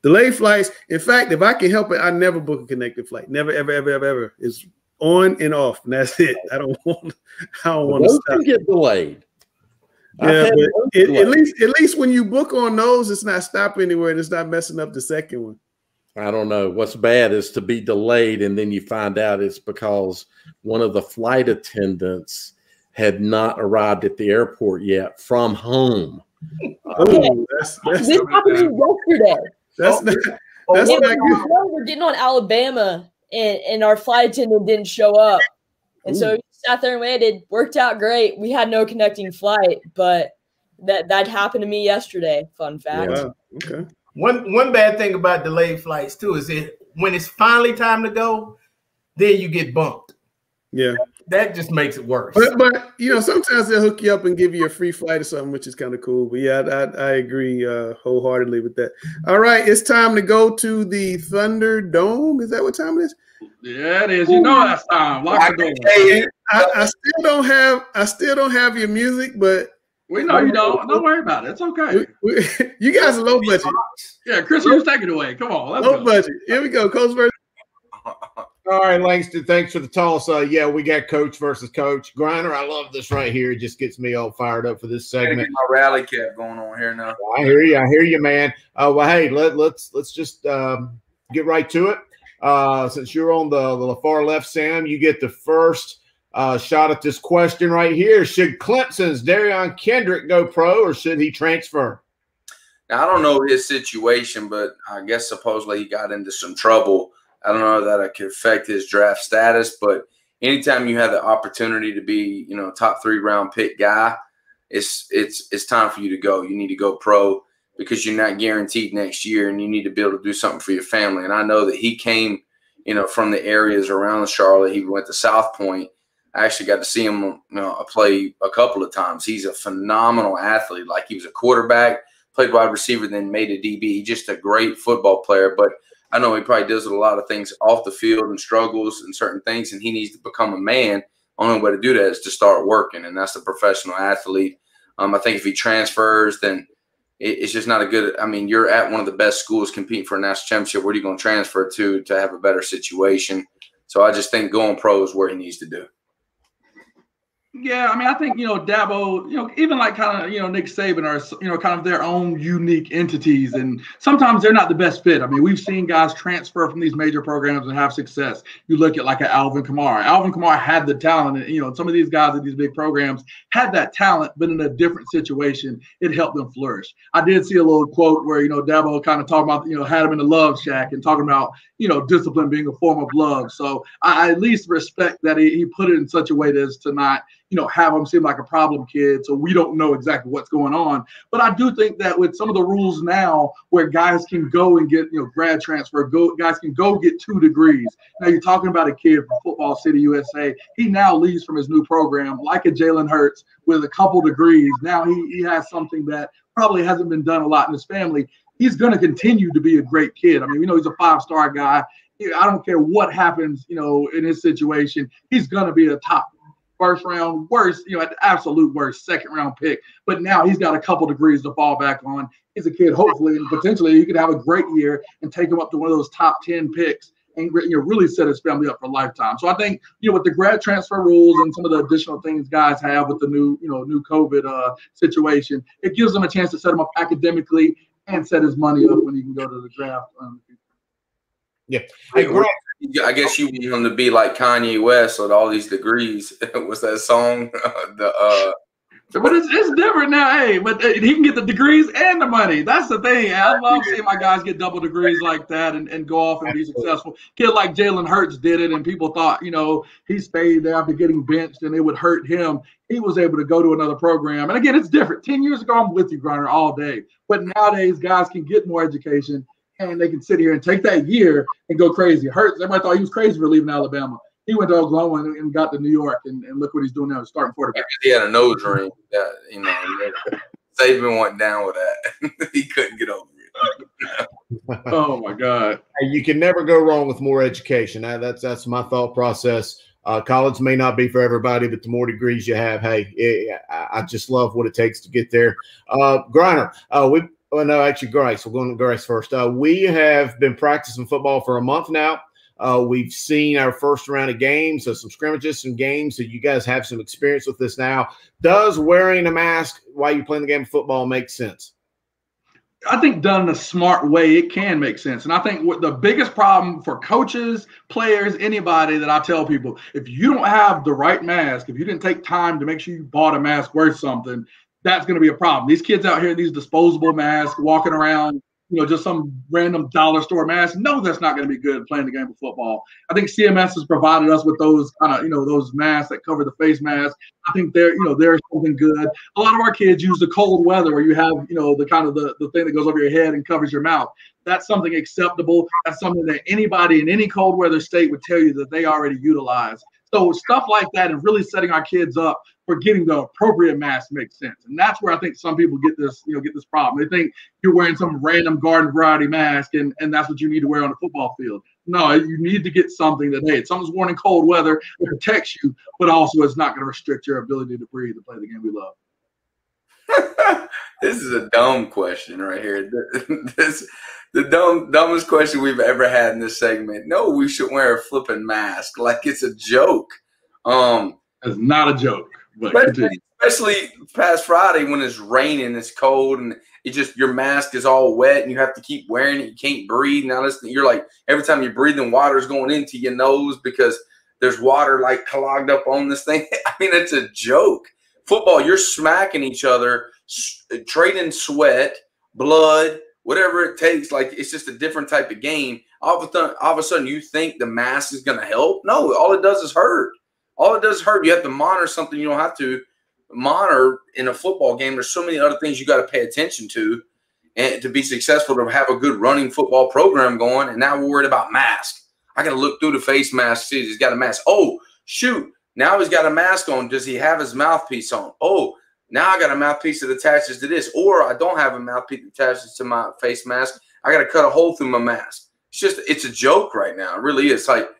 delayed flights. In fact, if I can help it, I never book a connected flight. Never, ever, ever, ever, ever. It's on and off, and that's it. I don't want. I don't want to stop. Get delayed. Yeah, but it, delayed. At least, at least when you book on those, it's not stopping anywhere, and it's not messing up the second one. I don't know. What's bad is to be delayed, and then you find out it's because one of the flight attendants had not arrived at the airport yet from home. Okay. Oh, that's, that's this happened yesterday. That's not, that's not good. We're getting on Alabama, and, and our flight attendant didn't show up. And Ooh. so we sat there and waited. Worked out great. We had no connecting flight, but that, that happened to me yesterday. Fun fact. Yeah. Okay. One one bad thing about delayed flights too is that when it's finally time to go, then you get bumped. Yeah. That just makes it worse. But, but you know, sometimes they'll hook you up and give you a free flight or something, which is kind of cool. But yeah, I, I, I agree uh, wholeheartedly with that. All right, it's time to go to the Thunderdome. Is that what time it is? Yeah, it is. Ooh. You know that's time. Lock I, I, I still don't have. I still don't have your music, but. We know you don't. Don't worry about it. It's okay. We, we, you guys are low budget. Yeah, Chris, who's taking it away? Come on. Let's low go. budget. Here we go. Coach versus. All right, Langston. Thanks for the toss. Uh, yeah, we got Coach versus Coach Griner. I love this right here. It just gets me all fired up for this segment. I get my rally cap going on here now. I hear you. I hear you, man. Uh, well, hey, let, let's let's just um, get right to it. Uh, since you're on the, the far left, Sam, you get the first. Uh, shot at this question right here. Should Clemson's Darion Kendrick go pro or should he transfer? Now, I don't know his situation, but I guess supposedly he got into some trouble. I don't know that it could affect his draft status, but anytime you have the opportunity to be, you know, top three round pick guy, it's, it's, it's time for you to go. You need to go pro because you're not guaranteed next year and you need to be able to do something for your family. And I know that he came, you know, from the areas around Charlotte. He went to South Point. I actually got to see him you know, play a couple of times. He's a phenomenal athlete. Like he was a quarterback, played wide receiver, then made a D B. He's just a great football player. But I know he probably does a lot of things off the field and struggles and certain things, and he needs to become a man. Only way to do that is to start working, and that's a professional athlete. Um, I think if he transfers, then it, it's just not a good – I mean, you're at one of the best schools competing for a national championship. Where are you going to transfer to to have a better situation? So I just think going pro is where he needs to do. Yeah, I mean, I think, you know, Dabo, you know, even like kind of, you know, Nick Saban are, you know, kind of their own unique entities. And sometimes they're not the best fit. I mean, we've seen guys transfer from these major programs and have success. You look at like an Alvin Kamara. Alvin Kamara had the talent. And, you know, some of these guys at these big programs had that talent, but in a different situation, it helped them flourish. I did see a little quote where, you know, Dabo kind of talking about, you know, had him in the love shack and talking about, you know, discipline being a form of love. So I at least respect that he, he put it in such a way as to not, you know, have them seem like a problem kid. So we don't know exactly what's going on. But I do think that with some of the rules now where guys can go and get, you know, grad transfer, go guys can go get two degrees. Now you're talking about a kid from Football City, U S A. He now leaves from his new program like a Jalen Hurts with a couple degrees. Now he, he has something that probably hasn't been done a lot in his family. He's going to continue to be a great kid. I mean, we know he's a five-star guy. I don't care what happens, you know, in his situation. He's going to be a top first round, worst, you know, at the absolute worst, second round pick. But now he's got a couple degrees to fall back on. He's a kid, hopefully, and potentially he could have a great year and take him up to one of those top ten picks and, you know, really set his family up for a lifetime. So I think, you know, with the grad transfer rules and some of the additional things guys have with the new, you know, new COVID uh, situation, it gives him a chance to set him up academically and set his money up when he can go to the draft. Um, yeah. Hey, I guess you want him to be like Kanye West with all these degrees. What's that song? the uh, But it's, it's different now, hey. But he can get the degrees and the money. That's the thing. I love seeing my guys get double degrees like that and, and go off and be successful. Kid like Jalen Hurts did it, and people thought, you know, he stayed there after getting benched and it would hurt him. He was able to go to another program. And, again, it's different. Ten years ago, I'm with you, Griner, all day. But nowadays, guys can get more education. And they can sit here and take that year and go crazy. Hurts, everybody thought he was crazy for leaving Alabama. He went to Oklahoma and, and got to New York, and, and look what he's doing now. He's starting quarterback. He had a nose ring. That, you know, Saban went down with that. He couldn't get over it. Oh, my God. You can never go wrong with more education. That's, that's my thought process. Uh, college may not be for everybody, but the more degrees you have, hey, it, I, I just love what it takes to get there. Uh, Griner, uh, we – Oh, no, actually, Grace. We're going to Grace first. Uh, we have been practicing football for a month now. Uh, we've seen our first round of games, so some scrimmages, some games, so you guys have some experience with this now. Does wearing a mask while you're playing the game of football make sense? I think done in a smart way, it can make sense. And I think what the biggest problem for coaches, players, anybody that I tell people, if you don't have the right mask, if you didn't take time to make sure you bought a mask worth something, that's going to be a problem. These kids out here in these disposable masks walking around, you know, just some random dollar store mask. No, that's not going to be good playing the game of football. I think C M S has provided us with those kind of, you know, those masks that cover the face mask. I think they're, you know, they're something good. A lot of our kids use the cold weather where you have, you know, the kind of the, the thing that goes over your head and covers your mouth. That's something acceptable. That's something that anybody in any cold weather state would tell you that they already utilize. So stuff like that and really setting our kids up for getting the appropriate mask makes sense. And that's where I think some people get this, you know, get this problem. They think you're wearing some random garden variety mask and, and that's what you need to wear on the football field. No, you need to get something that, hey, if someone's worn in cold weather, it protects you, but also it's not going to restrict your ability to breathe and play the game we love. This is a dumb question right here. This the dumb, dumbest question we've ever had in this segment. No, we should wear a flipping mask like it's a joke. Um, it's not a joke. But especially, especially past Friday when it's raining, it's cold, and it just your mask is all wet, and you have to keep wearing it. You can't breathe. Now listen, you're like every time you're breathing, water's going into your nose because there's water like clogged up on this thing. I mean, it's a joke. Football, you're smacking each other, trading sweat, blood, whatever it takes. Like, it's just a different type of game. All of a sudden, all of a sudden you think the mask is going to help? No, all it does is hurt. All it does is hurt. You have to monitor something you don't have to monitor in a football game. There's so many other things you got to pay attention to and to be successful, to have a good running football program going, and now we're worried about masks. I got to look through the face mask, see if he's got a mask. Oh, shoot. Now he's got a mask on. Does he have his mouthpiece on? Oh, now I got a mouthpiece that attaches to this, or I don't have a mouthpiece that attaches to my face mask. I got to cut a hole through my mask. It's just it's a joke right now. It really is. Like,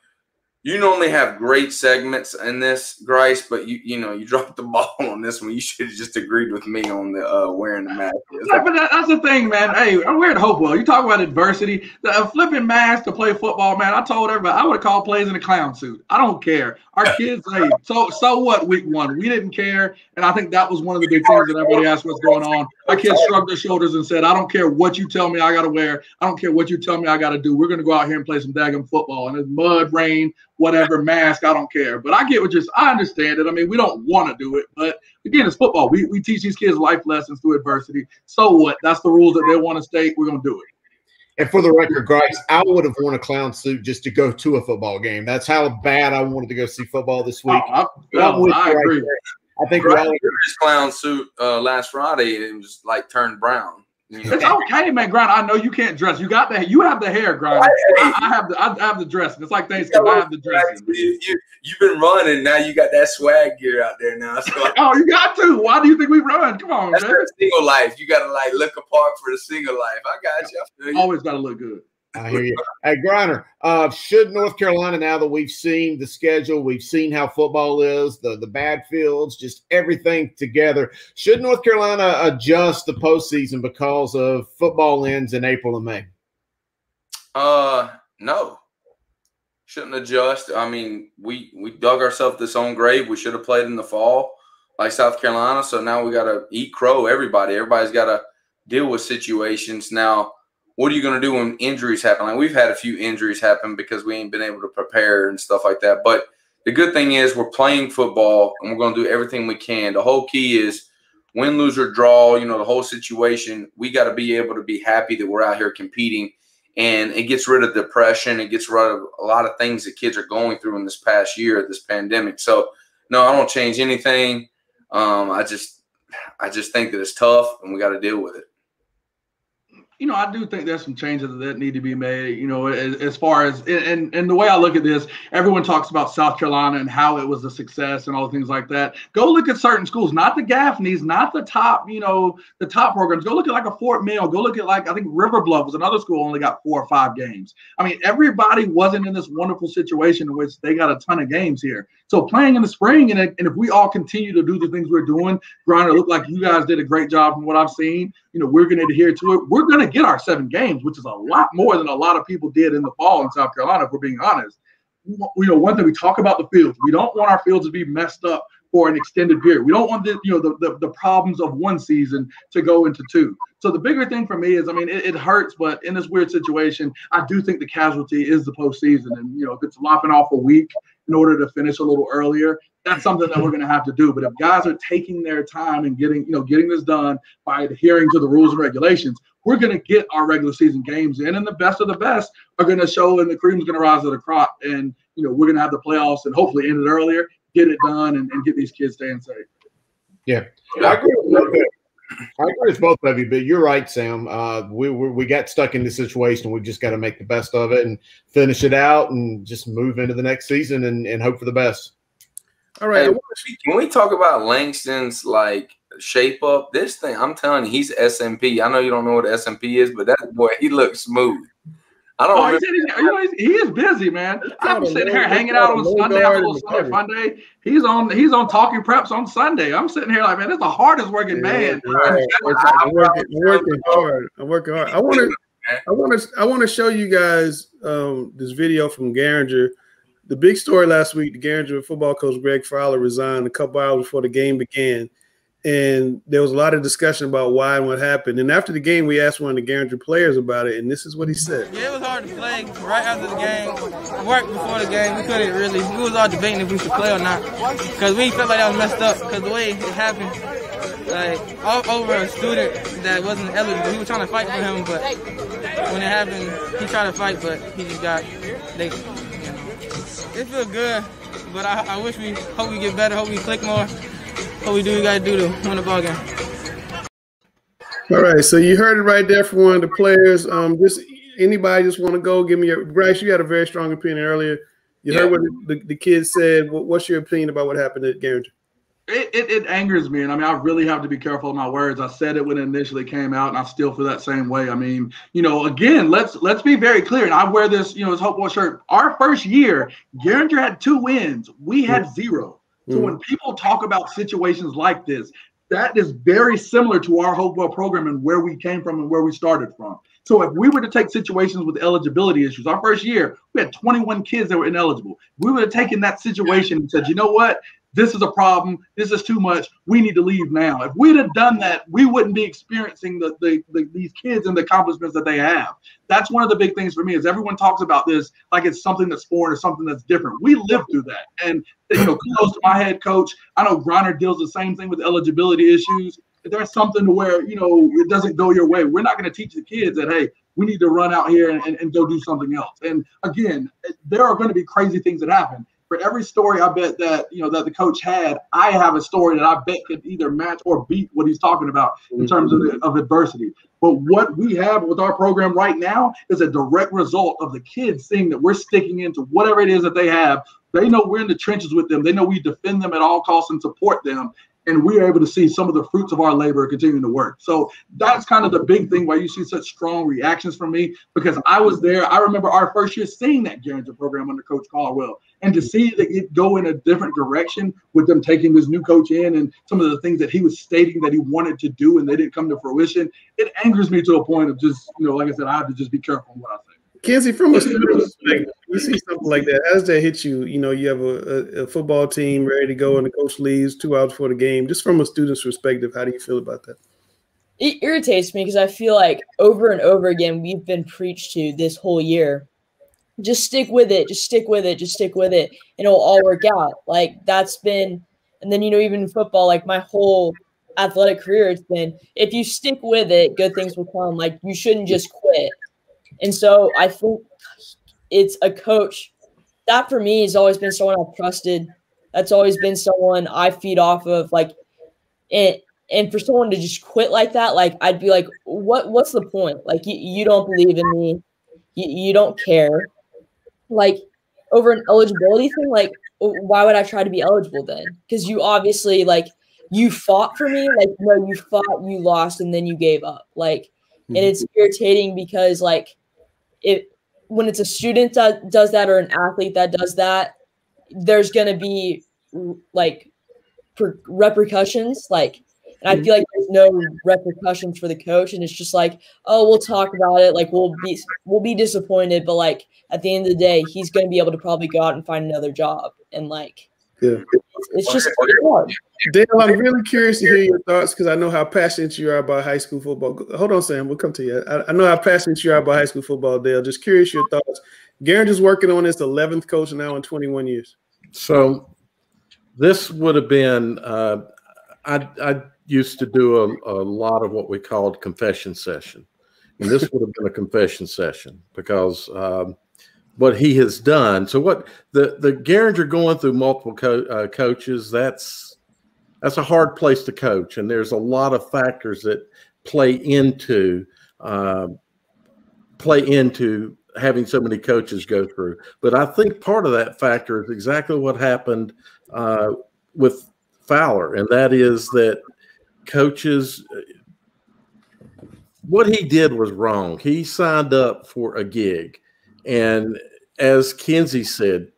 you normally have great segments in this, Grice, but you you know you dropped the ball on this one. You should have just agreed with me on the uh, wearing the mask. Yeah, but that's the thing, man. Hey, I'm wearing Hopewell. You talk about adversity, the uh, flipping mask to play football, man. I told everybody I would have called plays in a clown suit. I don't care. Our kids, hey, so so what? Week one, we didn't care, and I think that was one of the big things that everybody asked what's going on. Our kids shrugged their shoulders and said, "I don't care what you tell me I got to wear. I don't care what you tell me I got to do. We're gonna go out here and play some daggum football." And it's mud, rain, whatever, mask, I don't care. But I get what you're – I understand it. I mean, we don't want to do it. But, again, it's football. We we teach these kids life lessons through adversity. So what? That's the rules that they want to state. We're going to do it. And for the record, Grice, I would have worn a clown suit just to go to a football game. That's how bad I wanted to go see football this week. Oh, I, no, I agree. Right, I think Riley's clown suit uh, last Friday, it was, like, turned brown. It's okay, man, Grind. I know you can't dress. You got the you have the hair, Grind. I, I have the I have the dressing. It's like Thanksgiving. I have the dressing. You, you, you've been running. Now you got that swag gear out there now. So oh, you got to. Why do you think we run? Come on, that's man. Single life. You got to like look apart for the single life. I got you. I feel you. Always got to look good. I hear you. Hey, Griner, uh, should North Carolina, now that we've seen the schedule, we've seen how football is, the, the bad fields, just everything together, should North Carolina adjust the postseason because of football ends in April and May? Uh, no. Shouldn't adjust. I mean, we, we dug ourselves this own grave. We should have played in the fall like South Carolina, so now we got to eat crow, everybody. Everybody's got to deal with situations now. What are you going to do when injuries happen? Like, we've had a few injuries happen because we ain't been able to prepare and stuff like that. But the good thing is we're playing football and we're going to do everything we can. The whole key is win, lose, or draw, you know, the whole situation. We got to be able to be happy that we're out here competing. And it gets rid of depression. It gets rid of a lot of things that kids are going through in this past year, this pandemic. So, no, I don't change anything. Um, I just, I just think that it's tough and we got to deal with it. You know, I do think there's some changes that need to be made, you know, as, as far as and, – and the way I look at this, everyone talks about South Carolina and how it was a success and all things like that. Go look at certain schools, not the Gaffneys, not the top, you know, the top programs. Go look at like a Fort Mill. Go look at like I think River Bluff was another school only got four or five games. I mean, everybody wasn't in this wonderful situation in which they got a ton of games here. So playing in the spring, and, and if we all continue to do the things we're doing, Grinder, look like you guys did a great job from what I've seen. You know, we're going to adhere to it. We're going to get our seven games, which is a lot more than a lot of people did in the fall in South Carolina, if we're being honest. You know, one thing we talk about the fields. We don't want our fields to be messed up for an extended period. We don't want the, you know, the, the, the problems of one season to go into two. So the bigger thing for me is, I mean, it, it hurts, but in this weird situation, I do think the casualty is the postseason. And, you know, if it's lopping off a week in order to finish a little earlier, that's something that we're going to have to do. But if guys are taking their time and getting, you know, getting this done by adhering to the rules and regulations, we're going to get our regular season games in, and the best of the best are going to show, and the cream's going to rise to the crop. And, you know, we're going to have the playoffs and hopefully end it earlier, get it done, and, and get these kids staying safe. Yeah. I agree with both of you. I agree with both of you, but you're right, Sam. Uh, we, we we got stuck in this situation. We've just got to make the best of it and finish it out and just move into the next season and, and hope for the best. All right. Hey, when we talk about Langston's, like, shape up, this thing, I'm telling you, he's S M P. I know you don't know what S M P is, but that boy, he looks smooth. I don't oh, know. He, he is busy, man. I'm sitting here hanging out on Sunday, a little Sunday fun day. He's on, he's on Talking Preps on Sunday. I'm sitting here like, man, that's the hardest working yeah, man. Right. I'm, working, I'm working hard. I'm working hard. I want to, I want to, I want to show you guys um, this video from Garinger. The big story last week: the Garinger football coach Greg Fowler resigned a couple hours before the game began, and there was a lot of discussion about why and what happened. And after the game, we asked one of the Garinger players about it, and this is what he said. Yeah, it was hard to play right after the game. We worked before the game. We couldn't really. We was all debating if we should play or not, because we felt like that was messed up because the way it happened, like, all over a student that wasn't eligible. We were trying to fight for him, but when it happened, he tried to fight, but he just got – they. You know. It feels good, but I, I wish we – hope we get better, hope we click more. What we do, we gotta do to win the ball game. All right, so you heard it right there from one of the players. Um, just anybody just want to go give me your. Bryce, you had a very strong opinion earlier. You yeah. heard what the, the kid said. What's your opinion about what happened at Garinger? It, it, it angers me, and I mean, I really have to be careful of my words. I said it when it initially came out, and I still feel that same way. I mean, you know, again, let's let's be very clear. And I wear this, you know, this Hopewell shirt. Our first year, Garinger had two wins. We had yeah. zero. So when people talk about situations like this, that is very similar to our Hopewell program and where we came from and where we started from. So if we were to take situations with eligibility issues, our first year, we had twenty-one kids that were ineligible. We would have taken that situation and said, you know what? This is a problem. This is too much. We need to leave now. If we'd have done that, we wouldn't be experiencing the, the, the these kids and the accomplishments that they have. That's one of the big things for me is everyone talks about this like it's something that's foreign or something that's different. We lived through that. And, you know, kudos to my head coach. I know Griner deals the same thing with eligibility issues. If there's something where, you know, it doesn't go your way, we're not going to teach the kids that, hey, we need to run out here and, and, and go do something else. And, again, there are going to be crazy things that happen. For every story I bet that, you know, that the coach had, I have a story that I bet could either match or beat what he's talking about in terms of, the, of adversity. But what we have with our program right now is a direct result of the kids seeing that we're sticking into whatever it is that they have. They know we're in the trenches with them. They know we defend them at all costs and support them. And we are able to see some of the fruits of our labor continuing to work. So that's kind of the big thing why you see such strong reactions from me, because I was there. I remember our first year seeing that Garinger program under Coach Caldwell, and to see that it go in a different direction with them taking this new coach in and some of the things that he was stating that he wanted to do and they didn't come to fruition, it angers me to a point of just, you know, like I said, I have to just be careful what I say. Kenzie, from a student perspective, you see something like that. As that hits you, you know, you have a, a, a football team ready to go and the coach leaves two hours before the game. Just from a student's perspective, how do you feel about that? It irritates me because I feel like over and over again we've been preached to this whole year. Just stick with it. Just stick with it. Just stick with it. And it'll all work out. Like, that's been – and then, you know, even in football, like, my whole athletic career has been, if you stick with it, good things will come. Like, you shouldn't just quit. And so I think it's a coach that for me has always been someone I've trusted. That's always been someone I feed off of. Like, and, and for someone to just quit like that, like, I'd be like, what, what's the point? Like, you, you don't believe in me. You, you don't care. Like, over an eligibility thing, like, why would I try to be eligible then? Because you obviously, like, you fought for me. Like, no, you fought, you lost, and then you gave up. Like, and it's irritating because, like, It, when it's a student that does that or an athlete that does that, there's going to be, like, per repercussions. Like, and I feel like there's no repercussions for the coach, and it's just like, oh, we'll talk about it. Like, we'll be we'll be disappointed, but, like, at the end of the day, he's going to be able to probably go out and find another job. And, like, Yeah. It's just hard. Dale, I'm really curious to hear your thoughts because I know how passionate you are about high school football. Hold on, Sam. We'll come to you. I, I know how passionate you are about high school football, Dale. Just curious your thoughts. Garringer's working on his eleventh coach now in twenty-one years. So this would have been uh, – I, I used to do a, a lot of what we called confession session. And this would have been a confession session because um, – what he has done. So what the, the Garringer going through multiple co uh, coaches, that's that's a hard place to coach. And there's a lot of factors that play into uh, play into having so many coaches go through. But I think part of that factor is exactly what happened uh, with Fowler. And that is that coaches, what he did was wrong. He signed up for a gig. And as Kenzie said,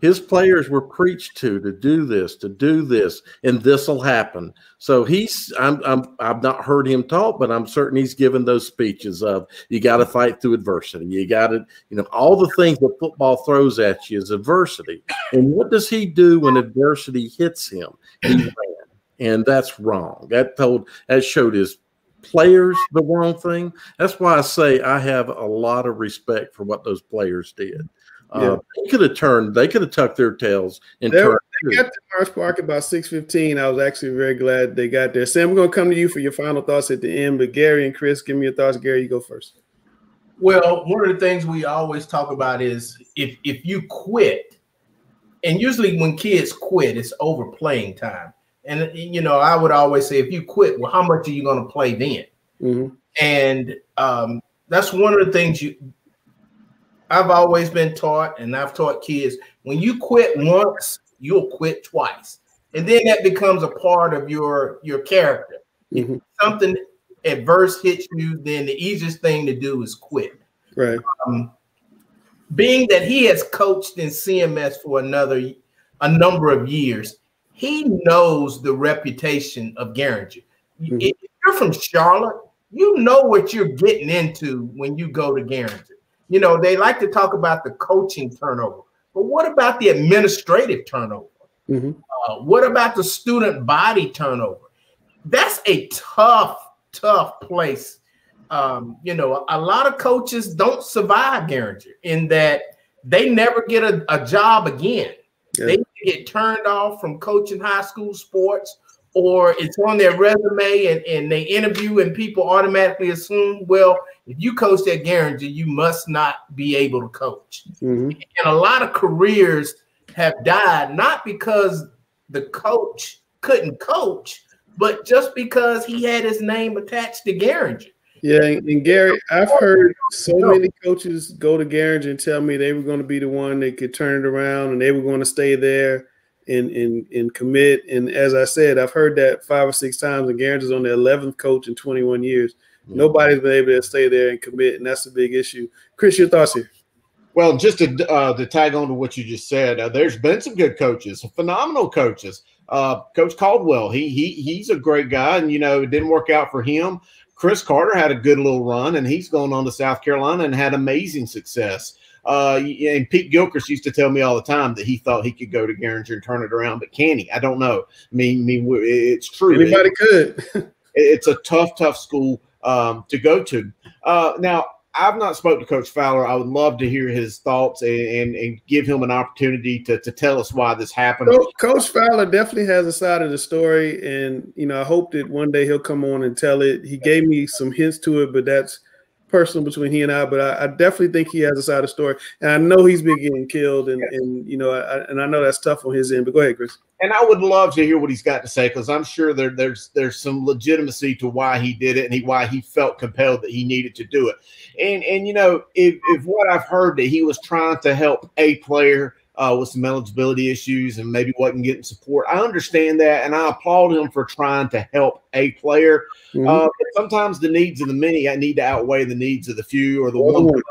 his players were preached to to do this, to do this, and this will happen. So he's I'm, I'm I've not heard him talk, but I'm certain he's given those speeches of you got to fight through adversity. You got to, you know, all the things that football throws at you is adversity. And what does he do when adversity hits him? He ran, and that's wrong. That told that showed his players the wrong thing. That's why I say I have a lot of respect for what those players did. Yeah. Uh, they could have turned, they could have tucked their tails and they, turned. They got to Marsh Park about six fifteen. I was actually very glad they got there. Sam, we're going to come to you for your final thoughts at the end, but Gary and Chris, give me your thoughts. Gary, you go first. Well, one of the things we always talk about is if, if you quit, and usually when kids quit, it's over playing time. And, you know, I would always say, if you quit, well, how much are you going to play then? Mm-hmm. And um, that's one of the things you I've always been taught, and I've taught kids, when you quit once, you'll quit twice. And then that becomes a part of your, your character. Mm-hmm. If something adverse hits you, then the easiest thing to do is quit. Right. Um, being that he has coached in C M S for another a number of years, he knows the reputation of Garringer. Mm-hmm. If you're from Charlotte, you know what you're getting into when you go to Garringer. You know, they like to talk about the coaching turnover, but what about the administrative turnover? Mm-hmm. Uh, what about the student body turnover? That's a tough, tough place. Um, you know, a, a lot of coaches don't survive Garringer in that they never get a, a job again. Yeah. They get turned off from coaching high school sports, or it's on their resume and, and they interview and people automatically assume, well, if you coach at Garringer, you must not be able to coach. Mm-hmm. And a lot of careers have died, not because the coach couldn't coach, but just because he had his name attached to Garringer. Yeah, and, and Gary, I've heard so many coaches go to Garringer and tell me they were going to be the one that could turn it around and they were going to stay there and, and, and commit. And as I said, I've heard that five or six times, and Garringer's on their eleventh coach in twenty-one years. Mm-hmm. Nobody's been able to stay there and commit, and that's a big issue. Chris, your thoughts here? Well, just to, uh, to tag on to what you just said, uh, there's been some good coaches, some phenomenal coaches. Uh, Coach Caldwell, he he he's a great guy, and, you know, it didn't work out for him. Chris Carter had a good little run, and he's gone on to South Carolina and had amazing success. Uh, and Pete Gilchrist used to tell me all the time that he thought he could go to Garringer and turn it around, but can he? I don't know. I mean, I mean it's true. Anybody it, could. It's a tough, tough school um, to go to. Uh, now, I've not spoken to Coach Fowler. I would love to hear his thoughts and, and, and give him an opportunity to, to tell us why this happened. So Coach Fowler definitely has a side of the story, and, you know, I hope that one day he'll come on and tell it. He gave me some hints to it, but that's personal between he and I, but I, I definitely think he has a side of the story. And I know he's been getting killed, and, yes. and you know, I, and I know that's tough on his end, but go ahead, Chris. And I would love to hear what he's got to say, because I'm sure there, there's there's some legitimacy to why he did it and he, why he felt compelled that he needed to do it. And, and you know, if, if what I've heard that he was trying to help a player uh, with some eligibility issues and maybe wasn't getting support, I understand that, and I applaud him for trying to help a player. Mm-hmm. uh, but sometimes the needs of the many I need to outweigh the needs of the few or the oh. one.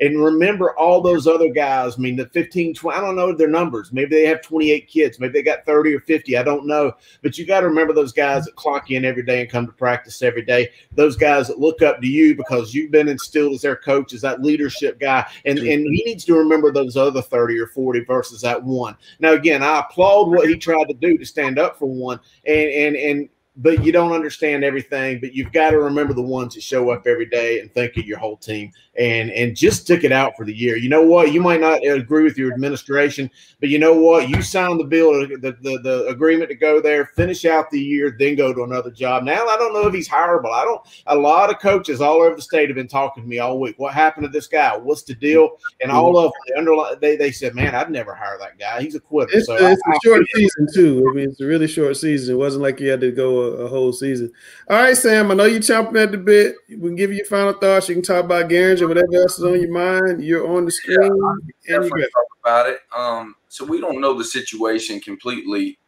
And remember all those other guys. I mean, the fifteen, twenty, I don't know their numbers. Maybe they have twenty-eight kids. Maybe they got thirty or fifty. I don't know. But you got to remember those guys that clock in every day and come to practice every day. Those guys that look up to you because you've been instilled as their coach, as that leadership guy. And, and he needs to remember those other thirty or forty versus that one. Now, again, I applaud what he tried to do to stand up for one. And, and, and, but you don't understand everything, but you've got to remember the ones that show up every day and think of your whole team and, and just stick it out for the year. You know what? You might not agree with your administration, but you know what? You sign the bill, the, the, the agreement to go there, finish out the year, then go to another job. Now, I don't know if he's hireable. I don't, a lot of coaches all over the state have been talking to me all week. What happened to this guy? What's the deal? And all of them, they, they, they said, man, I'd never hire that guy. He's a quitter. It's, so it's I, a I, short I, season too. I mean, it's a really short season. It wasn't like you had to go a, a whole season. All right, Sam, I know you're chomping at the bit. We can give you your final thoughts. You can talk about Garringer or whatever else is on your mind. You're on the screen. Yeah, I definitely talk about it. Um, so we don't know the situation completely.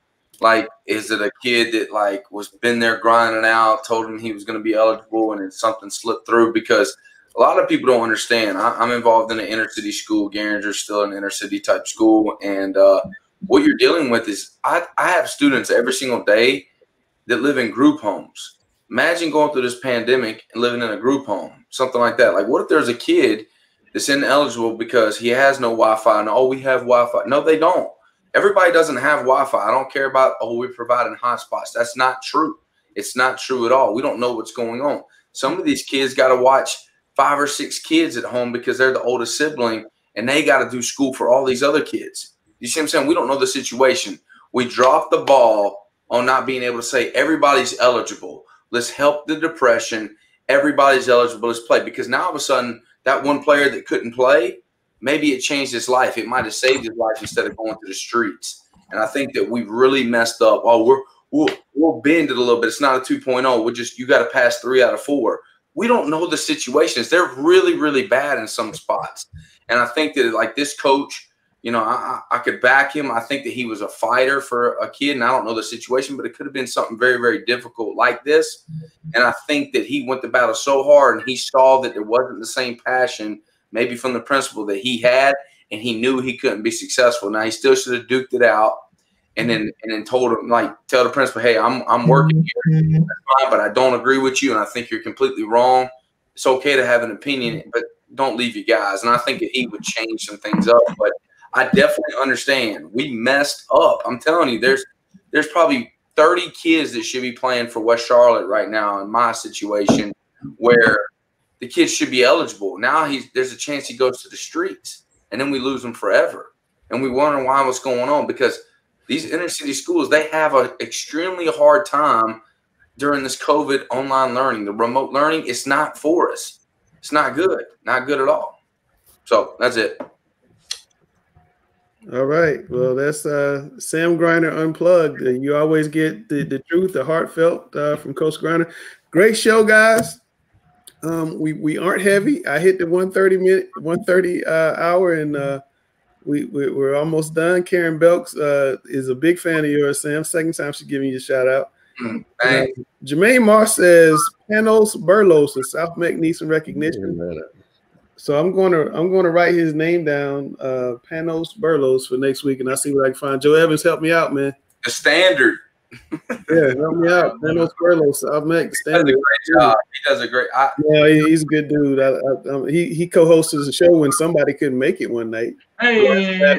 Like, is it a kid that like was been there grinding out, told him he was going to be eligible, and then something slipped through? Because a lot of people don't understand. I, I'm involved in an inner city school. Garringer's still an inner city type school, and uh, what you're dealing with is I, I have students every single day that live in group homes. Imagine going through this pandemic and living in a group home, something like that. Like, what if there's a kid that's ineligible because he has no Wi-Fi and, oh, we have Wi-Fi. No, they don't. Everybody doesn't have Wi-Fi. I don't care about, oh, we're providing hotspots. That's not true. It's not true at all. We don't know what's going on. Some of these kids got to watch five or six kids at home because they're the oldest sibling and they got to do school for all these other kids. You see what I'm saying? We don't know the situation. We dropped the ball on not being able to say everybody's eligible. Let's help the depression. Everybody's eligible. Let's play. Because now all of a sudden, that one player that couldn't play, maybe it changed his life. It might have saved his life instead of going to the streets. And I think that we've really messed up. Oh, we're, we'll, we'll bend it a little bit. It's not a two point oh. We're just, you got to pass three out of four. We don't know the situations. They're really, really bad in some spots. And I think that, like, this coach, you know, I, I could back him. I think that he was a fighter for a kid, and I don't know the situation, but it could have been something very, very difficult like this. And I think that he went to battle so hard, and he saw that there wasn't the same passion maybe from the principal that he had, and he knew he couldn't be successful. Now, he still should have duked it out and then and then told him, like, tell the principal, hey, I'm, I'm working here, that's fine, but I don't agree with you, and I think you're completely wrong. It's okay to have an opinion, but don't leave you guys. And I think that he would change some things up, but I definitely understand. We messed up. I'm telling you, there's there's probably thirty kids that should be playing for West Charlotte right now in my situation where the kids should be eligible. Now he's there's a chance he goes to the streets, and then we lose him forever. And we wonder why, what's going on, because these inner city schools, they have an extremely hard time during this COVID online learning. The remote learning, it's not for us. It's not good. Not good at all. So that's it. All right. Well, that's uh, Sam Griner Unplugged. And you always get the, the truth, the heartfelt uh, from Coach Griner. Great show, guys. Um, we, we aren't heavy. I hit the one thirty minute, one thirty uh, hour, and uh, we, we, we're almost done. Karen Belks uh, is a big fan of yours, Sam. Second time she's giving you a shout out. Mm, uh, Jermaine Moss says, Panos Burlos of South Mac needs some recognition. Mm, So I'm going to I'm going to write his name down, uh, Panos Burlos, for next week, and I see what I can find. Joe Evans, help me out, man. The standard. Yeah, help me out, Panos Burlos. I've met the standard. He does a great job. He does a great. I, yeah, he's a good dude. I, I, I, he he co-hosted the show when somebody couldn't make it one night. Hey.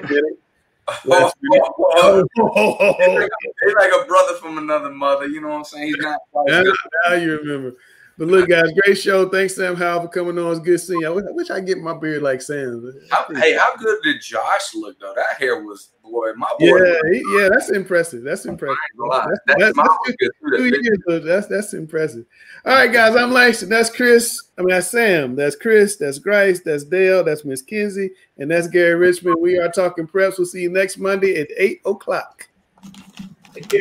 Last oh, oh, oh, oh, oh. He's, like a, he's like a brother from another mother. You know what I'm saying? He's not. Now, now you remember. But look, guys, great show. Thanks, Sam Howell, for coming on. It's good seeing you. I wish I could get my beard like Sam. How, hey, how good did Josh look, though? That hair was, boy, my boy. Yeah, he, yeah, that's impressive. That's impressive. That's That's that's impressive. All right, guys, I'm Langston. That's Chris. I mean, that's Sam. That's Chris. That's Grace. That's Dale. That's Miss Kinsey. And that's Gary Richmond. We are Talking Preps. We'll see you next Monday at eight o'clock. Take care.